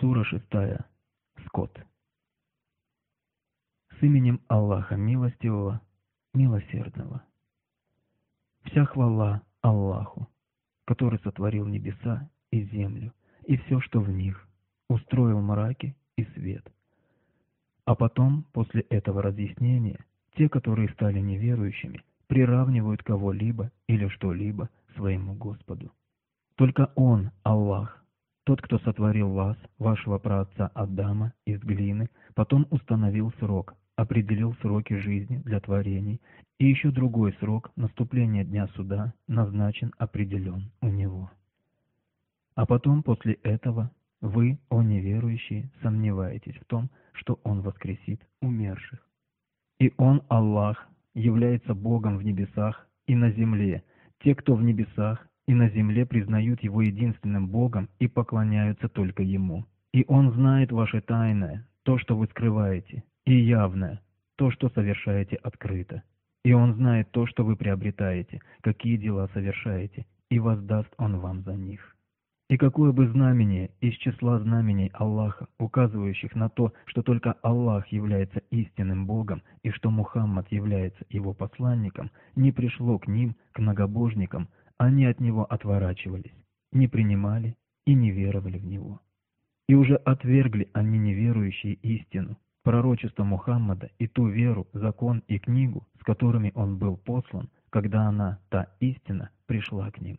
Сура 6. Скот. С именем Аллаха Милостивого, Милосердного. Вся хвала Аллаху, который сотворил небеса и землю, и все, что в них, устроил мраки и свет. А потом, после этого разъяснения, те, которые стали неверующими, приравнивают кого-либо или что-либо своему Господу. Только Он, Аллах, тот, кто сотворил вас, вашего праотца Адама, из глины, потом установил срок, определил сроки жизни для творений, и еще другой срок наступления Дня Суда назначен, определен у Него. А потом, после этого, вы, о неверующие, сомневаетесь в том, что Он воскресит умерших. И Он, Аллах, является Богом в небесах и на земле. Те, кто в небесах и на земле, признают Его единственным Богом и поклоняются только Ему. И Он знает ваше тайное, то, что вы скрываете, и явное, то, что совершаете открыто. И Он знает то, что вы приобретаете, какие дела совершаете, и воздаст Он вам за них. И какое бы знамение из числа знамений Аллаха, указывающих на то, что только Аллах является истинным Богом и что Мухаммад является его посланником, не пришло к ним, к многобожникам, они от него отворачивались, не принимали и не веровали в него. И уже отвергли они неверующие истину, пророчество Мухаммада и ту веру, закон и книгу, с которыми он был послан, когда она, та истина, пришла к ним.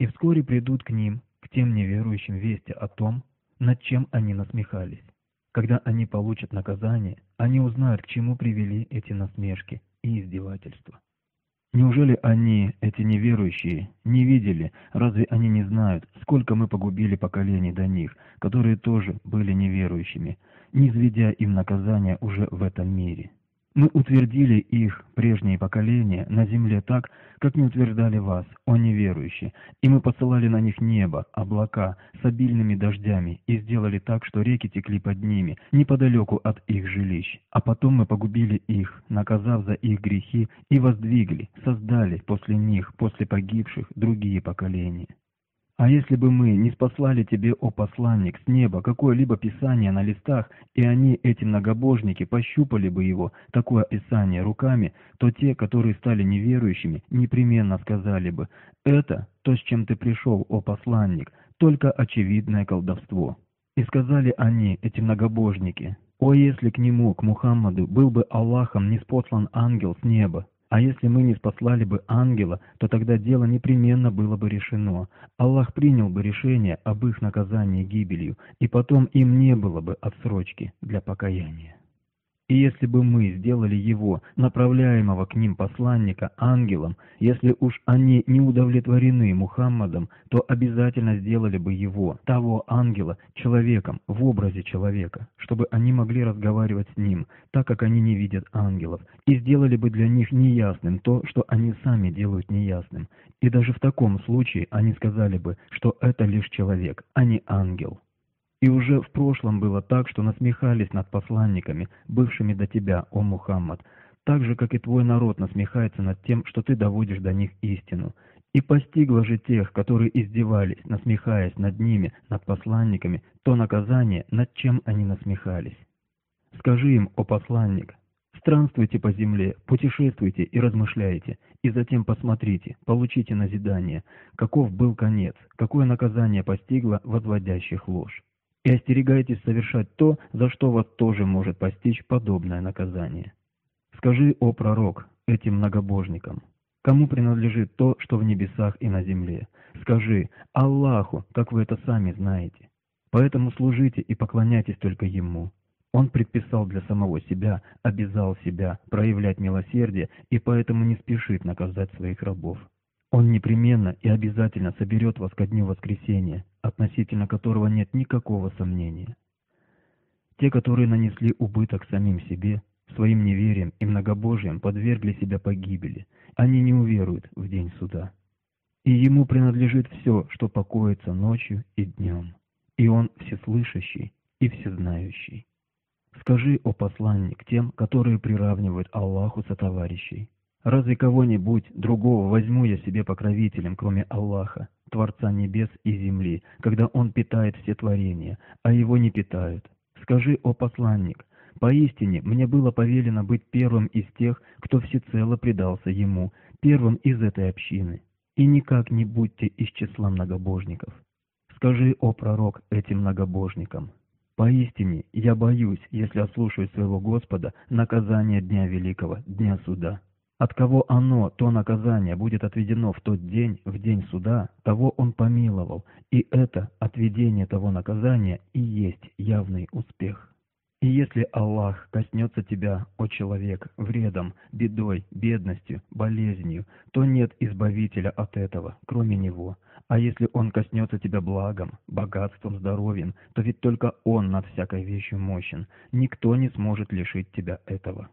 И вскоре придут к ним, к тем неверующим, вести о том, над чем они насмехались. Когда они получат наказание, они узнают, к чему привели эти насмешки и издевательства. Неужели они, эти неверующие, не видели, разве они не знают, сколько мы погубили поколений до них, которые тоже были неверующими, низведя им наказание уже в этом мире? Мы утвердили их, прежние поколения, на земле так, как не утверждали вас, о неверующие, и мы посылали на них небо, облака, с обильными дождями, и сделали так, что реки текли под ними, неподалеку от их жилищ. А потом мы погубили их, наказав за их грехи, и воздвигли, создали после них, после погибших, другие поколения. А если бы мы не спаслали тебе, о посланник, с неба какое-либо писание на листах, и они, эти многобожники, пощупали бы его, такое писание, руками, то те, которые стали неверующими, непременно сказали бы: «Это то, с чем ты пришел, о посланник, только очевидное колдовство». И сказали они, эти многобожники: «О, если к нему, к Мухаммаду, был бы Аллахом ниспослан ангел с неба! А если мы не спаслали бы ангела, то тогда дело непременно было бы решено. Аллах принял бы решение об их наказании гибелью, и потом им не было бы отсрочки для покаяния. И если бы мы сделали его, направляемого к ним посланника, ангелом, если уж они не удовлетворены Мухаммадом, то обязательно сделали бы его, того ангела, человеком, в образе человека, чтобы они могли разговаривать с ним, так как они не видят ангелов, и сделали бы для них неясным то, что они сами делают неясным. И даже в таком случае они сказали бы, что это лишь человек, а не ангел». И уже в прошлом было так, что насмехались над посланниками, бывшими до тебя, о Мухаммад, так же, как и твой народ насмехается над тем, что ты доводишь до них истину. И постигло же тех, которые издевались, насмехаясь над ними, над посланниками, то наказание, над чем они насмехались. Скажи им, о посланник: странствуйте по земле, путешествуйте и размышляйте, и затем посмотрите, получите назидание, каков был конец, какое наказание постигло возводящих ложь. И остерегайтесь совершать то, за что вас тоже может постичь подобное наказание. Скажи, о пророк, этим многобожникам: кому принадлежит то, что в небесах и на земле? Скажи: Аллаху, как вы это сами знаете. Поэтому служите и поклоняйтесь только Ему. Он предписал для самого себя, обязал себя проявлять милосердие, и поэтому не спешит наказать своих рабов. Он непременно и обязательно соберет вас ко дню воскресения, относительно которого нет никакого сомнения. Те, которые нанесли убыток самим себе, своим неверием и многобожием подвергли себя погибели, они не уверуют в день суда. И Ему принадлежит все, что покоится ночью и днем, и Он всеслышащий и всезнающий. Скажи, о посланник, тем, которые приравнивают Аллаху сотоварищей: разве кого-нибудь другого возьму я себе покровителем, кроме Аллаха? Творца небес и земли, когда Он питает все творения, а Его не питают. Скажи, о посланник, поистине мне было повелено быть первым из тех, кто всецело предался Ему, первым из этой общины, и никак не будьте из числа многобожников. Скажи, о пророк, этим многобожникам, поистине я боюсь, если ослушаю своего Господа, наказание Дня Великого, Дня Суда. От кого оно, то наказание, будет отведено в тот день, в день суда, того он помиловал, и это отведение того наказания и есть явный успех. И если Аллах коснется тебя, о человек, вредом, бедой, бедностью, болезнью, то нет избавителя от этого, кроме Него. А если Он коснется тебя благом, богатством, здоровьем, то ведь только Он над всякой вещью мощен, никто не сможет лишить тебя этого.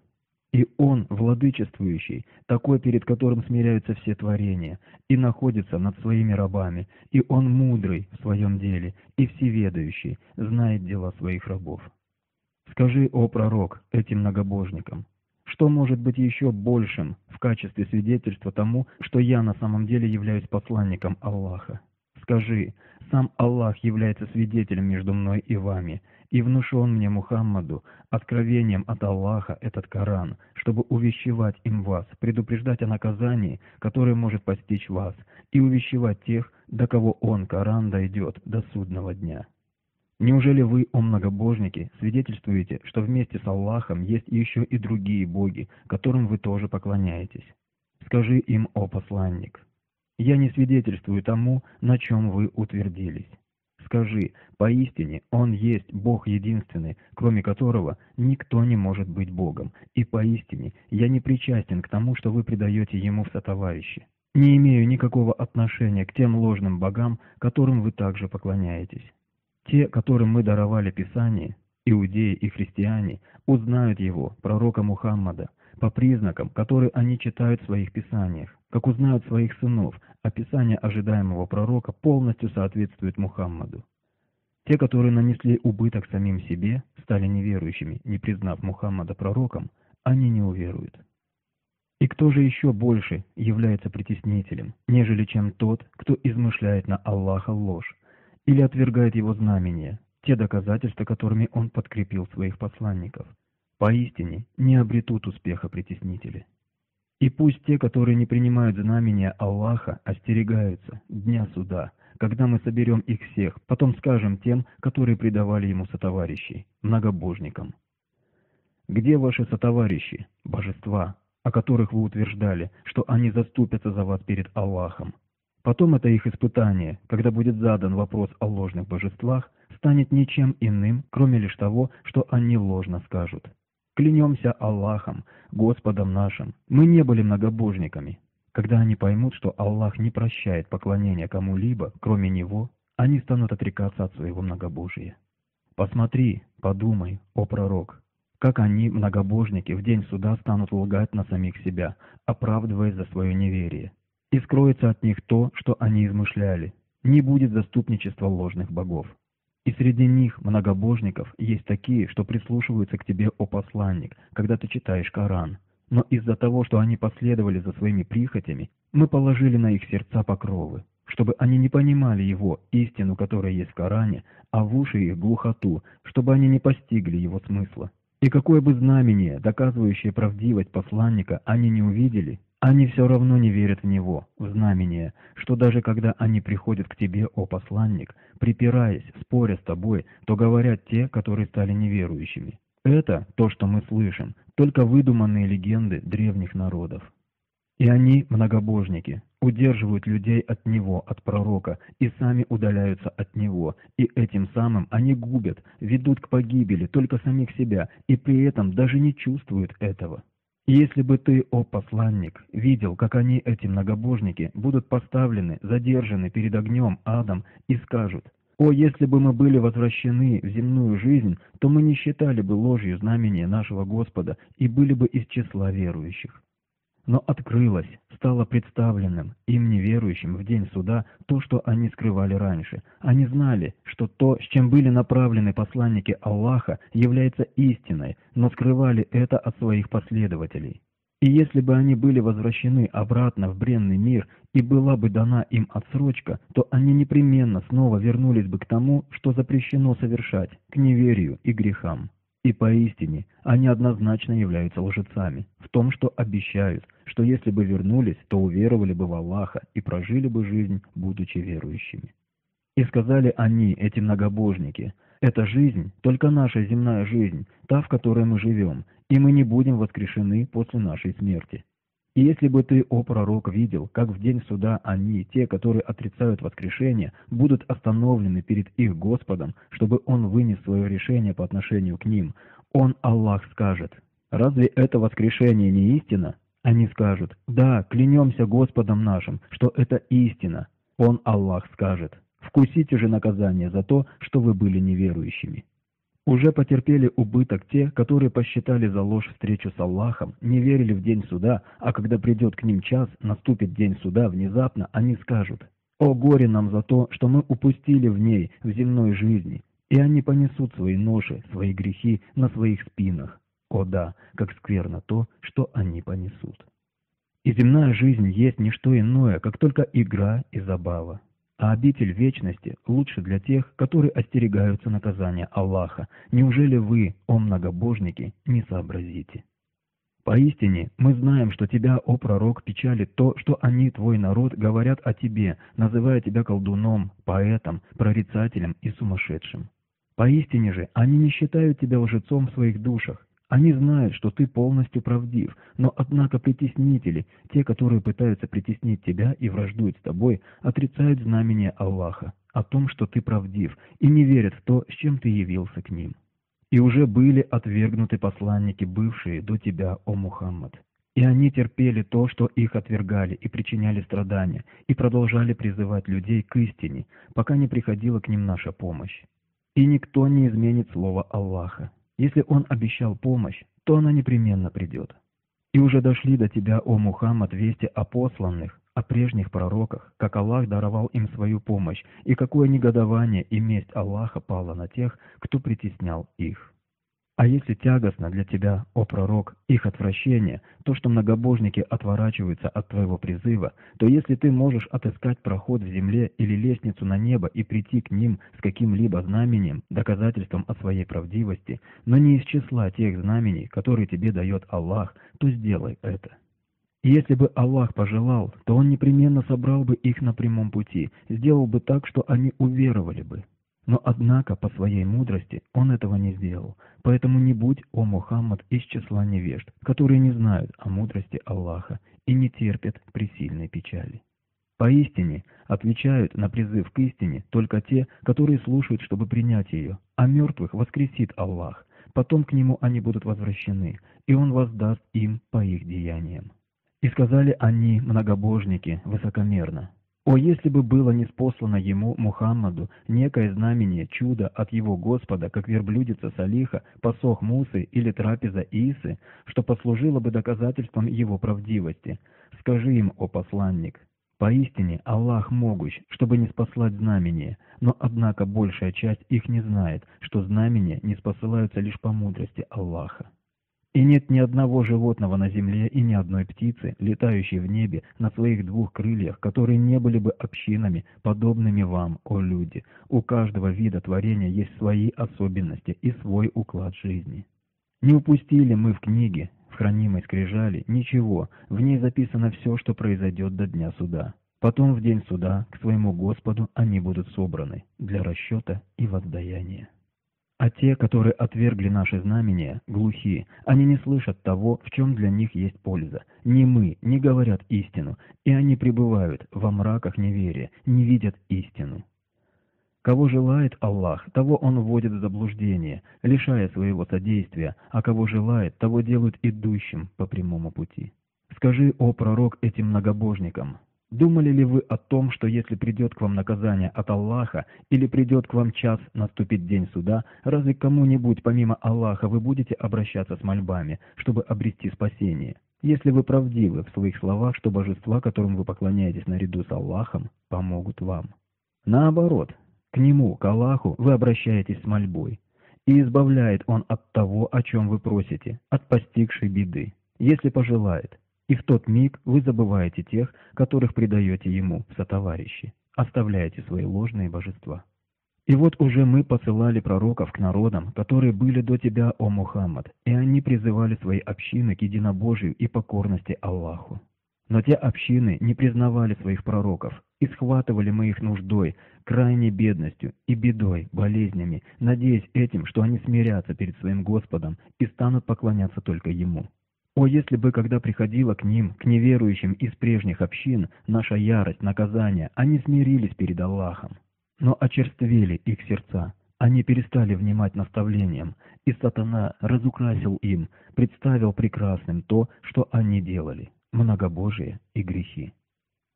И Он, владычествующий, такой, перед которым смиряются все творения, и находится над своими рабами, и Он мудрый в своем деле, и всеведающий, знает дела своих рабов. Скажи, о пророк, этим многобожникам, что может быть еще большим в качестве свидетельства тому, что я на самом деле являюсь посланником Аллаха? Скажи, сам Аллах является свидетелем между мной и вами, и внушен мне Мухаммаду откровением от Аллаха этот Коран, чтобы увещевать им вас, предупреждать о наказании, которое может постичь вас, и увещевать тех, до кого он, Коран, дойдет до судного дня. Неужели вы, о многобожники, свидетельствуете, что вместе с Аллахом есть еще и другие боги, которым вы тоже поклоняетесь? Скажи им, о посланник. Я не свидетельствую тому, на чем вы утвердились. Скажи, поистине Он есть Бог единственный, кроме которого никто не может быть Богом, и поистине я не причастен к тому, что вы предаете Ему в сотоварищи. Не имею никакого отношения к тем ложным богам, которым вы также поклоняетесь. Те, которым мы даровали Писание, иудеи и христиане, узнают его, пророка Мухаммада, по признакам, которые они читают в своих писаниях, как узнают своих сынов, описание ожидаемого пророка полностью соответствует Мухаммаду. Те, которые нанесли убыток самим себе, стали неверующими, не признав Мухаммада пророком, они не уверуют. И кто же еще больше является притеснителем, нежели чем тот, кто измышляет на Аллаха ложь или отвергает его знамения, те доказательства, которыми он подкрепил своих посланников? Поистине не обретут успеха притеснители. И пусть те, которые не принимают знамения Аллаха, остерегаются Дня Суда, когда мы соберем их всех, потом скажем тем, которые предавали ему сотоварищей, многобожникам. Где ваши сотоварищи, божества, о которых вы утверждали, что они заступятся за вас перед Аллахом? Потом это их испытание, когда будет задан вопрос о ложных божествах, станет ничем иным, кроме лишь того, что они ложно скажут. Клянемся Аллахом, Господом нашим, мы не были многобожниками. Когда они поймут, что Аллах не прощает поклонение кому-либо, кроме Него, они станут отрекаться от своего многобожия. Посмотри, подумай, о пророк, как они, многобожники, в день суда станут лгать на самих себя, оправдываясь за свое неверие. И скроется от них то, что они измышляли. Не будет заступничества ложных богов. И среди них, многобожников, есть такие, что прислушиваются к тебе, о посланник, когда ты читаешь Коран. Но из-за того, что они последовали за своими прихотями, мы положили на их сердца покровы, чтобы они не понимали его, истину, которая есть в Коране, а в уши их глухоту, чтобы они не постигли его смысла. И какое бы знамение, доказывающее правдивость посланника, они не увидели, они все равно не верят в него, в знамение, что даже когда они приходят к тебе, о посланник, припираясь, споря с тобой, то говорят те, которые стали неверующими. Это то, что мы слышим, только выдуманные легенды древних народов. И они, многобожники, удерживают людей от него, от пророка, и сами удаляются от него, и этим самым они губят, ведут к погибели только самих себя, и при этом даже не чувствуют этого. Если бы ты, о посланник, видел, как они, эти многобожники, будут поставлены, задержаны перед огнем адом и скажут: «О, если бы мы были возвращены в земную жизнь, то мы не считали бы ложью знамения нашего Господа и были бы из числа верующих». Но открылось, стало представленным им, неверующим, в день суда то, что они скрывали раньше. Они знали, что то, с чем были направлены посланники Аллаха, является истиной, но скрывали это от своих последователей. И если бы они были возвращены обратно в бренный мир и была бы дана им отсрочка, то они непременно снова вернулись бы к тому, что запрещено совершать, к неверию и грехам. И поистине они однозначно являются лжецами в том, что обещают, что если бы вернулись, то уверовали бы в Аллаха и прожили бы жизнь, будучи верующими. И сказали они, эти многобожники: «Эта жизнь, только наша земная жизнь, та, в которой мы живем, и мы не будем воскрешены после нашей смерти. И если бы ты, о пророк, видел, как в день суда они, те, которые отрицают воскрешение, будут остановлены перед их Господом, чтобы Он вынес свое решение по отношению к ним, Он, Аллах, скажет: разве это воскрешение не истина? Они скажут: да, клянемся Господом нашим, что это истина. Он, Аллах, скажет: вкусите же наказание за то, что вы были неверующими». Уже потерпели убыток те, которые посчитали за ложь встречу с Аллахом, не верили в день суда, а когда придет к ним час, наступит день суда, внезапно они скажут: «О горе нам за то, что мы упустили в ней, в земной жизни», и они понесут свои ноши, свои грехи на своих спинах. О да, как скверно то, что они понесут. И земная жизнь есть не что иное, как только игра и забава. А обитель вечности лучше для тех, которые остерегаются наказания Аллаха. Неужели вы, о многобожники, не сообразите? Поистине, мы знаем, что тебя, о пророк, печалит то, что они, твой народ, говорят о тебе, называя тебя колдуном, поэтом, прорицателем и сумасшедшим. Поистине же, они не считают тебя лжецом в своих душах. Они знают, что ты полностью правдив, но однако притеснители, те, которые пытаются притеснить тебя и враждуют с тобой, отрицают знамение Аллаха о том, что ты правдив, и не верят в то, с чем ты явился к ним. И уже были отвергнуты посланники, бывшие до тебя, о Мухаммад. И они терпели то, что их отвергали, и причиняли страдания, и продолжали призывать людей к истине, пока не приходила к ним наша помощь. И никто не изменит слово Аллаха. Если Он обещал помощь, то она непременно придет. И уже дошли до тебя, о Мухаммад, вести о посланных, о прежних пророках, как Аллах даровал им свою помощь, и какое негодование и месть Аллаха пала на тех, кто притеснял их. А если тягостно для тебя, о пророк, их отвращение, то, что многобожники отворачиваются от твоего призыва, то если ты можешь отыскать проход в земле или лестницу на небо и прийти к ним с каким-либо знаменем, доказательством о своей правдивости, но не из числа тех знамений, которые тебе дает Аллах, то сделай это. И если бы Аллах пожелал, то Он непременно собрал бы их на прямом пути, сделал бы так, что они уверовали бы. Но однако по своей мудрости Он этого не сделал, поэтому не будь, о Мухаммад, из числа невежд, которые не знают о мудрости Аллаха и не терпят пресильной печали. Поистине отвечают на призыв к истине только те, которые слушают, чтобы принять ее, а мертвых воскресит Аллах, потом к Нему они будут возвращены, и Он воздаст им по их деяниям. И сказали они, многобожники, высокомерно: «О, если бы было ниспослано ему, Мухаммаду, некое знамение, чудо от его Господа, как верблюдица Салиха, посох Мусы или трапеза Исы, что послужило бы доказательством его правдивости. Скажи им, о посланник: поистине Аллах могущ, чтобы не спаслать знамение, но однако большая часть их не знает, что знамения не спосылаются лишь по мудрости Аллаха. И нет ни одного животного на земле и ни одной птицы, летающей в небе на своих двух крыльях, которые не были бы общинами, подобными вам, о люди. У каждого вида творения есть свои особенности и свой уклад жизни. Не упустили мы в книге, в хранимой скрижали, ничего, в ней записано все, что произойдет до дня суда. Потом в день суда к своему Господу они будут собраны для расчета и воздаяния. А те, которые отвергли наши знамения, глухи, они не слышат того, в чем для них есть польза. Немы, не говорят истину, и они пребывают во мраках неверия, не видят истину. Кого желает Аллах, того Он вводит в заблуждение, лишая своего содействия, а кого желает, того делают идущим по прямому пути. Скажи, о пророк, этим многобожникам: думали ли вы о том, что если придет к вам наказание от Аллаха или придет к вам час, наступит день суда, разве к кому-нибудь помимо Аллаха вы будете обращаться с мольбами, чтобы обрести спасение? Если вы правдивы в своих словах, что божества, которым вы поклоняетесь наряду с Аллахом, помогут вам. Наоборот, к Нему, к Аллаху, вы обращаетесь с мольбой, и избавляет Он от того, о чем вы просите, от постигшей беды. если пожелает, и в тот миг вы забываете тех, которых предаете ему в сотоварищи, оставляете свои ложные божества. И вот уже мы посылали пророков к народам, которые были до тебя, о Мухаммад, и они призывали свои общины к единобожию и покорности Аллаху. Но те общины не признавали своих пророков, и схватывали мы их нуждой, крайней бедностью и бедой, болезнями, надеясь этим, что они смирятся перед своим Господом и станут поклоняться только Ему. О, если бы, когда приходила к ним, к неверующим из прежних общин, наша ярость, наказание, они смирились перед Аллахом. Но очерствели их сердца, они перестали внимать наставлениям, и сатана разукрасил им, представил прекрасным то, что они делали, многобожие и грехи.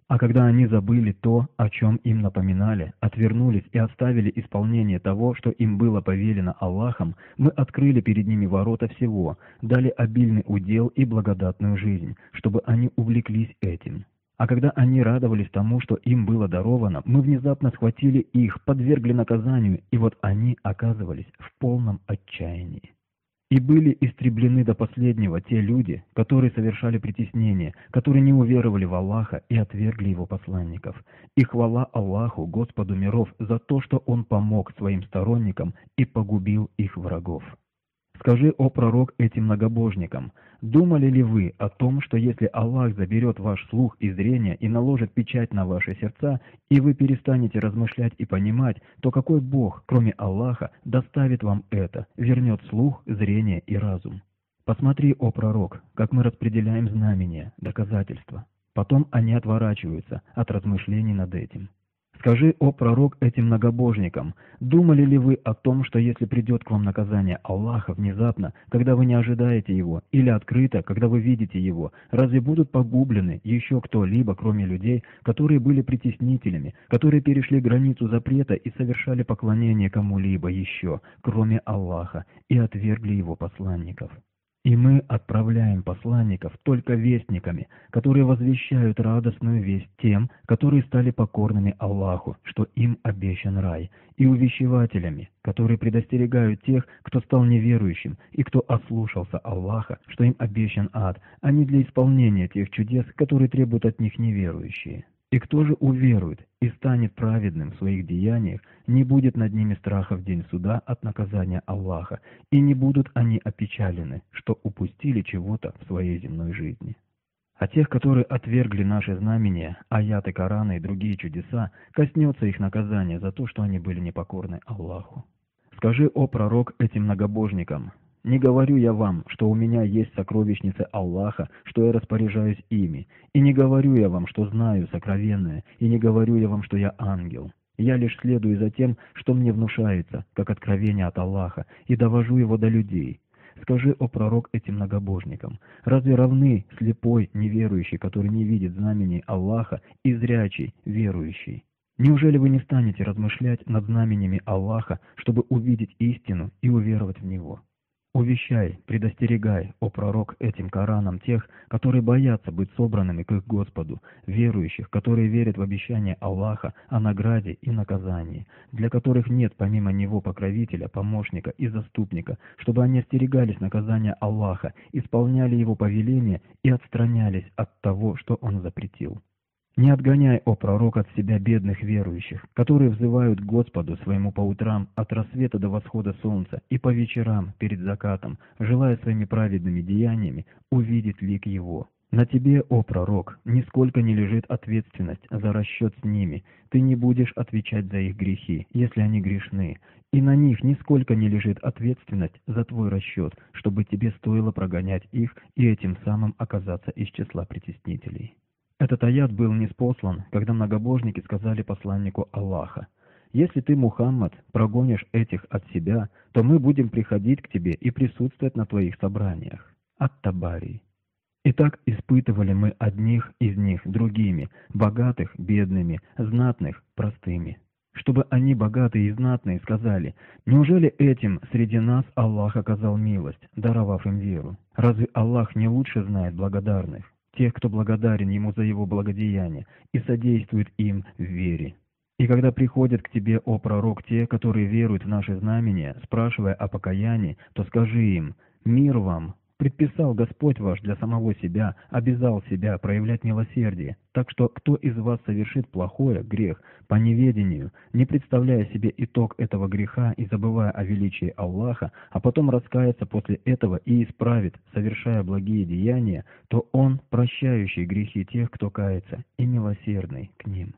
А когда они забыли то, о чем им напоминали, отвернулись и оставили исполнение того, что им было повелено Аллахом, мы открыли перед ними ворота всего, дали обильный удел и благодатную жизнь, чтобы они увлеклись этим. А когда они радовались тому, что им было даровано, мы внезапно схватили их, подвергли наказанию, и вот они оказывались в полном отчаянии. И были истреблены до последнего те люди, которые совершали притеснение, которые не уверовали в Аллаха и отвергли его посланников. И хвала Аллаху, Господу миров, за то, что Он помог своим сторонникам и погубил их врагов. Скажи, о пророк, этим многобожникам, думали ли вы о том, что если Аллах заберет ваш слух и зрение и наложит печать на ваши сердца, и вы перестанете размышлять и понимать, то какой Бог, кроме Аллаха, доставит вам это, вернет слух, зрение и разум? Посмотри, о пророк, как мы распределяем знамения, доказательства. Потом они отворачиваются от размышлений над этим. Скажи, о пророк, этим многобожникам, думали ли вы о том, что если придет к вам наказание Аллаха внезапно, когда вы не ожидаете его, или открыто, когда вы видите его, разве будут погублены еще кто-либо, кроме людей, которые были притеснителями, которые перешли границу запрета и совершали поклонение кому-либо еще, кроме Аллаха, и отвергли его посланников? И мы отправляем посланников только вестниками, которые возвещают радостную весть тем, которые стали покорными Аллаху, что им обещан рай, и увещевателями, которые предостерегают тех, кто стал неверующим и кто ослушался Аллаха, что им обещан ад, а не для исполнения тех чудес, которые требуют от них неверующие. И кто же уверует и станет праведным в своих деяниях, не будет над ними страха в день суда от наказания Аллаха, и не будут они опечалены, что упустили чего-то в своей земной жизни. А тех, которые отвергли наши знамения, аяты Корана и другие чудеса, коснется их наказание за то, что они были непокорны Аллаху. Скажи, о пророк, этим многобожникам, не говорю я вам, что у меня есть сокровищницы Аллаха, что я распоряжаюсь ими, и не говорю я вам, что знаю сокровенное, и не говорю я вам, что я ангел. Я лишь следую за тем, что мне внушается, как откровение от Аллаха, и довожу его до людей. Скажи, о пророк, этим многобожникам, разве равны слепой неверующий, который не видит знамений Аллаха, и зрячий верующий? Неужели вы не станете размышлять над знамениями Аллаха, чтобы увидеть истину и уверовать в него? Увещай, предостерегай, о пророк, этим Кораном тех, которые боятся быть собранными к их Господу, верующих, которые верят в обещание Аллаха о награде и наказании, для которых нет помимо Него покровителя, помощника и заступника, чтобы они остерегались наказания Аллаха, исполняли Его повеления и отстранялись от того, что Он запретил. Не отгоняй, о пророк, от себя бедных верующих, которые взывают к Господу своему по утрам, от рассвета до восхода солнца и по вечерам перед закатом, желая своими праведными деяниями увидеть лик Его. На тебе, о пророк, нисколько не лежит ответственность за расчет с ними, ты не будешь отвечать за их грехи, если они грешны, и на них нисколько не лежит ответственность за твой расчет, чтобы тебе стоило прогонять их и этим самым оказаться из числа притеснителей». Этот аят был ниспослан, когда многобожники сказали посланнику Аллаха: «Если ты, Мухаммад, прогонишь этих от себя, то мы будем приходить к тебе и присутствовать на твоих собраниях». Ат-Табари. «Итак, испытывали мы одних из них другими, богатых – бедными, знатных – простыми». Чтобы они, богатые и знатные, сказали: «Неужели этим среди нас Аллах оказал милость, даровав им веру? Разве Аллах не лучше знает благодарных, тех, кто благодарен Ему за Его благодеяние и содействует им в вере? И когда приходят к тебе, о пророк, те, которые веруют в наши знамения, спрашивая о покаянии, то скажи им: мир вам, Предписал Господь ваш для самого себя, обязал себя проявлять милосердие, так что кто из вас совершит плохое, грех, по неведению, не представляя себе итог этого греха и забывая о величии Аллаха, а потом раскается после этого и исправит, совершая благие деяния, то он прощающий грехи тех, кто кается, и милосердный к ним».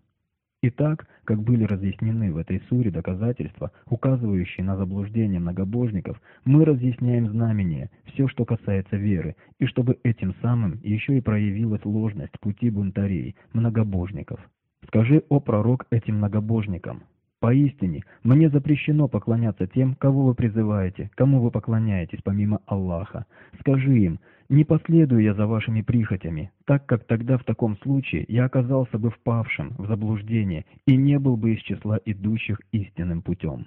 Итак, как были разъяснены в этой суре доказательства, указывающие на заблуждение многобожников, мы разъясняем знамения, все, что касается веры, и чтобы этим самым еще и проявилась ложность пути бунтарей, многобожников. Скажи, о пророк, этим многобожникам: «Поистине, мне запрещено поклоняться тем, кого вы призываете, кому вы поклоняетесь помимо Аллаха. Скажи им: не последую я за вашими прихотями, так как тогда в таком случае я оказался бы впавшим в заблуждение и не был бы из числа идущих истинным путем.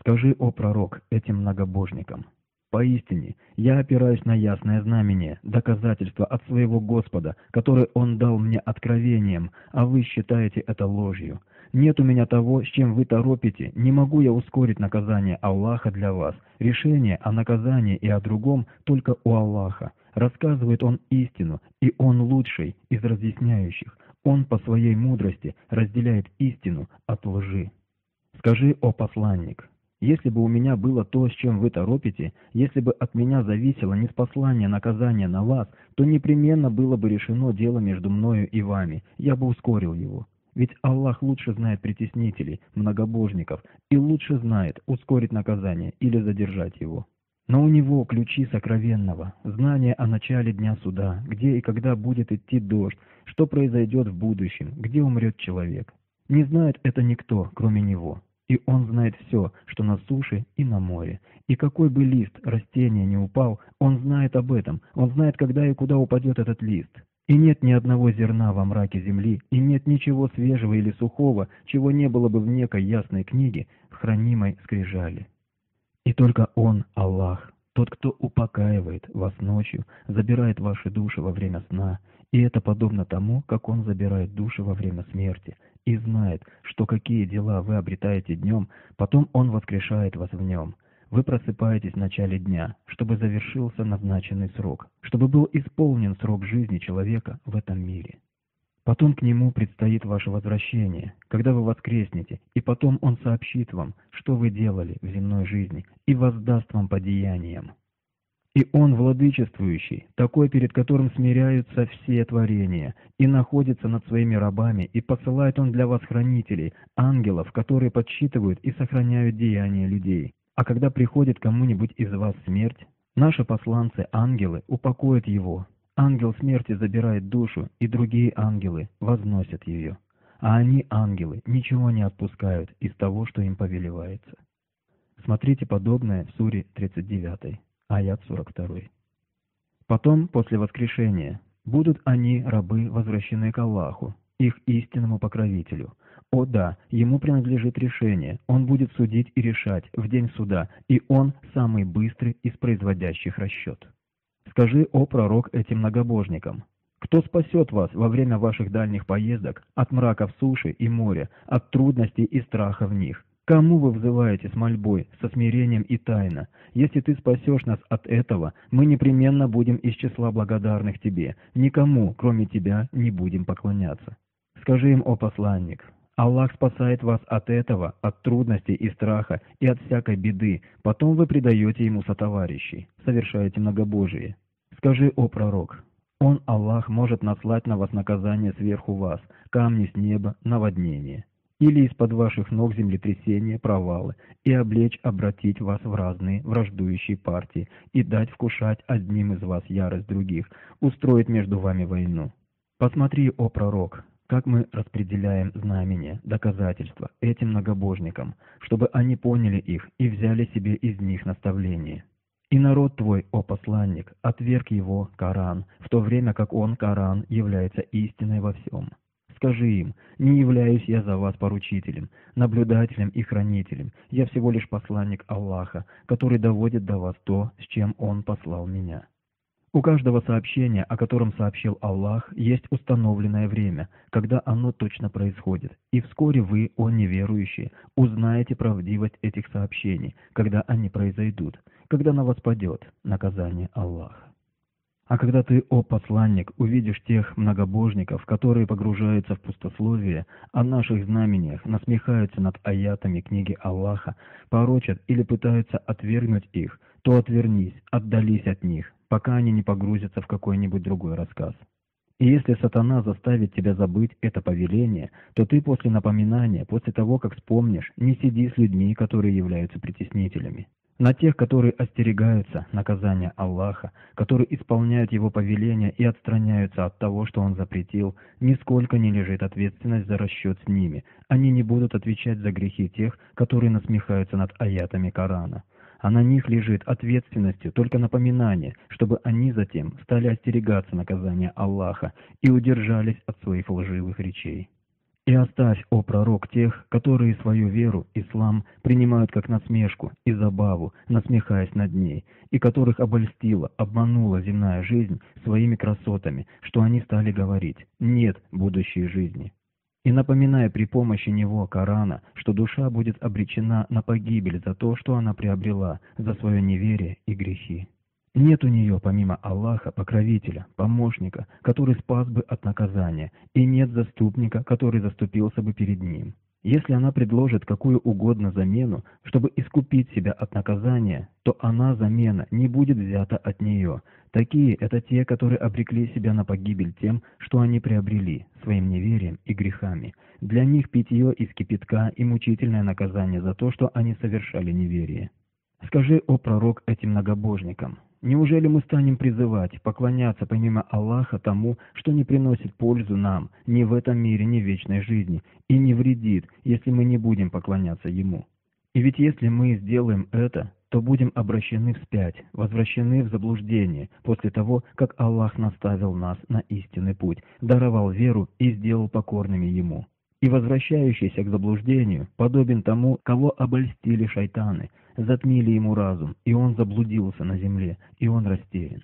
Скажи, о пророк, этим многобожникам: поистине, я опираюсь на ясное знамение, доказательство от своего Господа, которое Он дал мне откровением, а вы считаете это ложью. Нет у меня того, с чем вы торопите, не могу я ускорить наказание Аллаха для вас. Решение о наказании и о другом только у Аллаха. Рассказывает Он истину, и Он лучший из разъясняющих. Он по своей мудрости разделяет истину от лжи. Скажи, о посланник: если бы у меня было то, с чем вы торопите, если бы от меня зависело неспослание наказания на вас, то непременно было бы решено дело между мною и вами, я бы ускорил его. Ведь Аллах лучше знает притеснителей, многобожников, и лучше знает, ускорить наказание или задержать его. Но у него ключи сокровенного, знание о начале дня суда, где и когда будет идти дождь, что произойдет в будущем, где умрет человек. Не знает это никто, кроме него. И он знает все, что на суше и на море. И какой бы лист растения не упал, он знает об этом, он знает, когда и куда упадет этот лист. И нет ни одного зерна во мраке земли, и нет ничего свежего или сухого, чего не было бы в некой ясной книге, в хранимой скрижали. И только Он, Аллах, тот, кто упокаивает вас ночью, забирает ваши души во время сна, и это подобно тому, как Он забирает души во время смерти, и знает, что какие дела вы обретаете днем, потом Он воскрешает вас в нем. Вы просыпаетесь в начале дня, чтобы завершился назначенный срок, чтобы был исполнен срок жизни человека в этом мире. Потом к Нему предстоит ваше возвращение, когда вы воскреснете, и потом Он сообщит вам, что вы делали в земной жизни, и воздаст вам по деяниям. И Он владычествующий, такой, перед которым смиряются все творения, и находится над своими рабами, и посылает Он для вас хранителей, ангелов, которые подсчитывают и сохраняют деяния людей. А когда приходит кому-нибудь из вас смерть, наши посланцы, ангелы, упокоят его. Ангел смерти забирает душу, и другие ангелы возносят ее. А они, ангелы, ничего не отпускают из того, что им повелевается. Смотрите подобное в суре 39, аят 42. Потом, после воскрешения, будут они, рабы, возвращены к Аллаху, их истинному покровителю. О да, Ему принадлежит решение, Он будет судить и решать в день суда, и Он самый быстрый из производящих расчет. Скажи, о пророк, этим многобожникам: кто спасет вас во время ваших дальних поездок от мраков суши и моря, от трудностей и страха в них? Кому вы взываете с мольбой, со смирением и тайно? Если Ты спасешь нас от этого, мы непременно будем из числа благодарных Тебе, никому, кроме Тебя, не будем поклоняться. Скажи им, о посланник: Аллах спасает вас от этого, от трудностей и страха, и от всякой беды, потом вы предаете Ему сотоварищей, совершаете многобожие. Скажи, о пророк: Он, Аллах, может наслать на вас наказание сверху вас, камни с неба, наводнение, или из-под ваших ног землетрясения, провалы, и облечь, обратить вас в разные враждующие партии, и дать вкушать одним из вас ярость других, устроить между вами войну. Посмотри, о пророк, как мы распределяем знамения, доказательства этим многобожникам, чтобы они поняли их и взяли себе из них наставление. И народ твой, о посланник, отверг его, Коран, в то время как он, Коран, является истиной во всем. Скажи им: не являюсь я за вас поручителем, наблюдателем и хранителем, я всего лишь посланник Аллаха, который доводит до вас то, с чем Он послал меня. У каждого сообщения, о котором сообщил Аллах, есть установленное время, когда оно точно происходит, и вскоре вы, о неверующие, узнаете правдивость этих сообщений, когда они произойдут, когда на вас падет наказание Аллаха. А когда ты, о посланник, увидишь тех многобожников, которые погружаются в пустословие, о наших знамениях, насмехаются над аятами книги Аллаха, порочат или пытаются отвергнуть их, то отвернись, отдались от них, пока они не погрузятся в какой-нибудь другой рассказ. И если сатана заставит тебя забыть это повеление, то ты после напоминания, после того, как вспомнишь, не сиди с людьми, которые являются притеснителями. На тех, которые остерегаются наказания Аллаха, которые исполняют Его повеления и отстраняются от того, что Он запретил, нисколько не лежит ответственность за расчет с ними. Они не будут отвечать за грехи тех, которые насмехаются над аятами Корана. А на них лежит ответственностью только напоминание, чтобы они затем стали остерегаться наказания Аллаха и удержались от своих лживых речей. «И оставь, о пророк, тех, которые свою веру, ислам, принимают как насмешку и забаву, насмехаясь над ней, и которых обольстила, обманула земная жизнь своими красотами, что они стали говорить «нет будущей жизни». И напоминая при помощи него Корана, что душа будет обречена на погибель за то, что она приобрела, за свое неверие и грехи». Нет у нее, помимо Аллаха, покровителя, помощника, который спас бы от наказания, и нет заступника, который заступился бы перед ним. Если она предложит какую угодно замену, чтобы искупить себя от наказания, то она, замена, не будет взята от нее. Такие – это те, которые обрекли себя на погибель тем, что они приобрели, своим неверием и грехами. Для них питье из кипятка и мучительное наказание за то, что они совершали неверие. Скажи, о пророк, этим многобожникам. Неужели мы станем призывать, поклоняться помимо Аллаха тому, что не приносит пользу нам ни в этом мире, ни в вечной жизни, и не вредит, если мы не будем поклоняться Ему? И ведь если мы сделаем это, то будем обращены вспять, возвращены в заблуждение после того, как Аллах наставил нас на истинный путь, даровал веру и сделал покорными Ему. И возвращающийся к заблуждению подобен тому, кого обольстили шайтаны, затмили ему разум, и он заблудился на земле, и он растерян.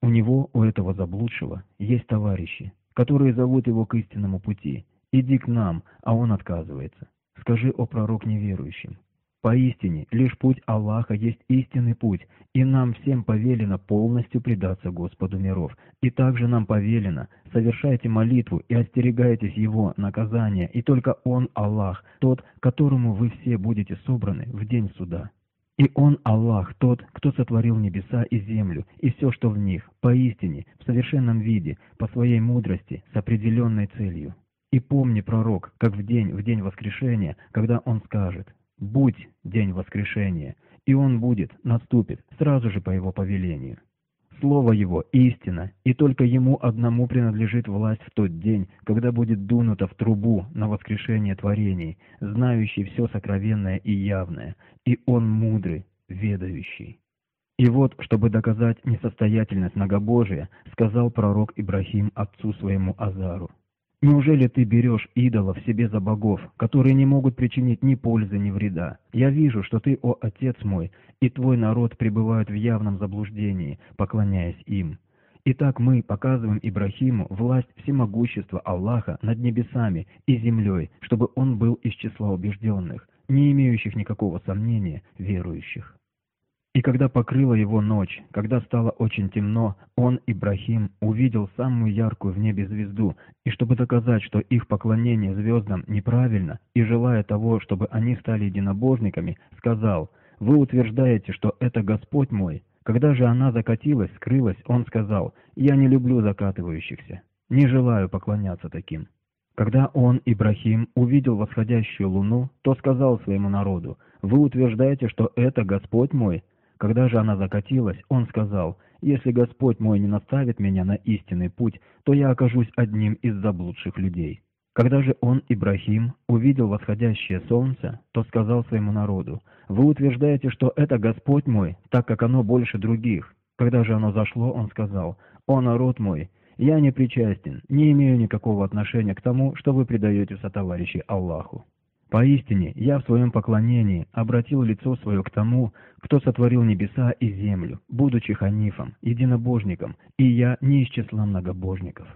У него, у этого заблудшего, есть товарищи, которые зовут его к истинному пути. «Иди к нам», а он отказывается. Скажи, о пророк неверующим. Поистине, лишь путь Аллаха есть истинный путь, и нам всем повелено полностью предаться Господу миров. И также нам повелено, совершайте молитву и остерегайтесь Его наказания, и только Он, Аллах, Тот, которому вы все будете собраны в день суда. И Он, Аллах, Тот, Кто сотворил небеса и землю, и все, что в них, поистине, в совершенном виде, по Своей мудрости, с определенной целью. И помни, пророк, как в день воскрешения, когда Он скажет: «Будь день воскрешения», и он будет, наступит, сразу же по его повелению. Слово его – истина, и только ему одному принадлежит власть в тот день, когда будет дунуто в трубу на воскрешение творений, знающий все сокровенное и явное, и он мудрый, ведающий. И вот, чтобы доказать несостоятельность многобожия, сказал пророк Ибрахим отцу своему Азару: «Неужели ты берешь идолов себе за богов, которые не могут причинить ни пользы, ни вреда? Я вижу, что ты, о отец мой, и твой народ пребывают в явном заблуждении, поклоняясь им. Итак, мы показываем Ибрахиму власть всемогущества Аллаха над небесами и землей, чтобы он был из числа убежденных, не имеющих никакого сомнения, верующих». И когда покрыла его ночь, когда стало очень темно, он, Ибрахим, увидел самую яркую в небе звезду, и чтобы доказать, что их поклонение звездам неправильно, и желая того, чтобы они стали единобожниками, сказал: «Вы утверждаете, что это Господь мой». Когда же она закатилась, скрылась, он сказал: «Я не люблю закатывающихся, не желаю поклоняться таким». Когда он, Ибрахим, увидел восходящую луну, то сказал своему народу: «Вы утверждаете, что это Господь мой». Когда же она закатилась, он сказал: «Если Господь мой не наставит меня на истинный путь, то я окажусь одним из заблудших людей». Когда же он, Ибрахим, увидел восходящее солнце, то сказал своему народу: «Вы утверждаете, что это Господь мой, так как оно больше других». Когда же оно зашло, он сказал: «О народ мой, я не причастен, не имею никакого отношения к тому, что вы предаете сотоварищи Аллаху. Поистине, я в своем поклонении обратил лицо свое к тому, кто сотворил небеса и землю, будучи ханифом, единобожником, и я не из числа многобожников».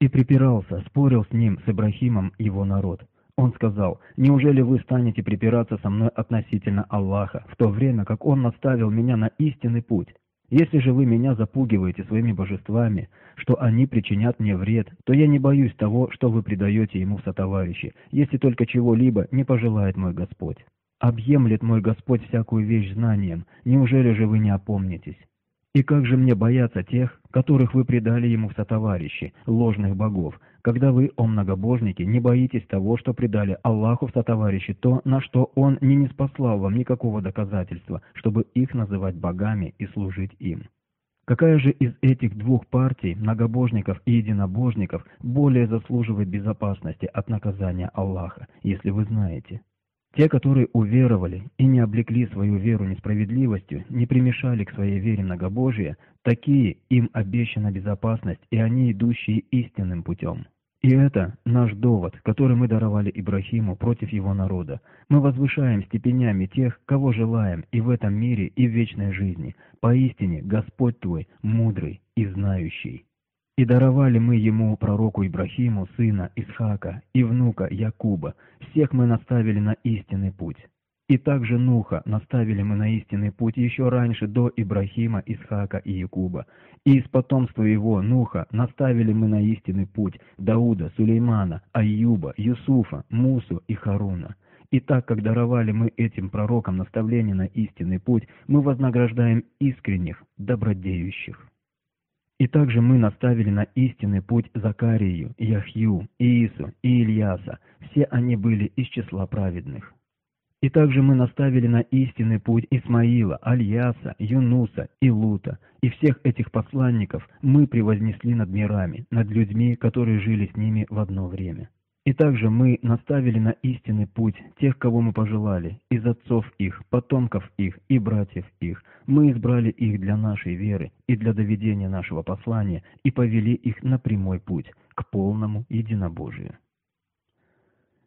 И припирался, спорил с ним, с Ибрахимом, его народ. Он сказал: «Неужели вы станете припираться со мной относительно Аллаха, в то время как Он наставил меня на истинный путь? Если же вы меня запугиваете своими божествами, что они причинят мне вред, то я не боюсь того, что вы предаете ему в сотоварищи, если только чего-либо не пожелает мой Господь. Объемлет мой Господь всякую вещь знанием, неужели же вы не опомнитесь? И как же мне бояться тех, которых вы предали ему в сотоварищи, ложных богов, когда вы, о многобожники, не боитесь того, что предали Аллаху в сотоварищи то, на что Он не ниспослал вам никакого доказательства, чтобы их называть богами и служить им? Какая же из этих двух партий, многобожников и единобожников, более заслуживает безопасности от наказания Аллаха, если вы знаете? Те, которые уверовали и не облекли свою веру несправедливостью, не примешали к своей вере многобожие, такие им обещана безопасность, и они идущие истинным путем. И это наш довод, который мы даровали Ибрахиму против его народа. Мы возвышаем степенями тех, кого желаем и в этом мире, и в вечной жизни. Поистине Господь твой мудрый и знающий. И даровали мы ему, пророку Ибрахиму, сына Исхака и внука Якуба. Всех мы наставили на истинный путь. И также Нуха наставили мы на истинный путь еще раньше, до Ибрахима, Исхака и Якуба. И из потомства его, Нуха, наставили мы на истинный путь Дауда, Сулеймана, Айюба, Юсуфа, Мусу и Харуна. И так как даровали мы этим пророкам наставление на истинный путь, мы вознаграждаем искренних, добродеющих. И также мы наставили на истинный путь Закарию, Яхью, Иису и Ильяса. Все они были из числа праведных. И также мы наставили на истинный путь Исмаила, Альяса, Юнуса и Лута. И всех этих посланников мы превознесли над мирами, над людьми, которые жили с ними в одно время. И также мы наставили на истинный путь тех, кого мы пожелали, из отцов их, потомков их и братьев их. Мы избрали их для нашей веры и для доведения нашего послания и повели их на прямой путь, к полному единобожию.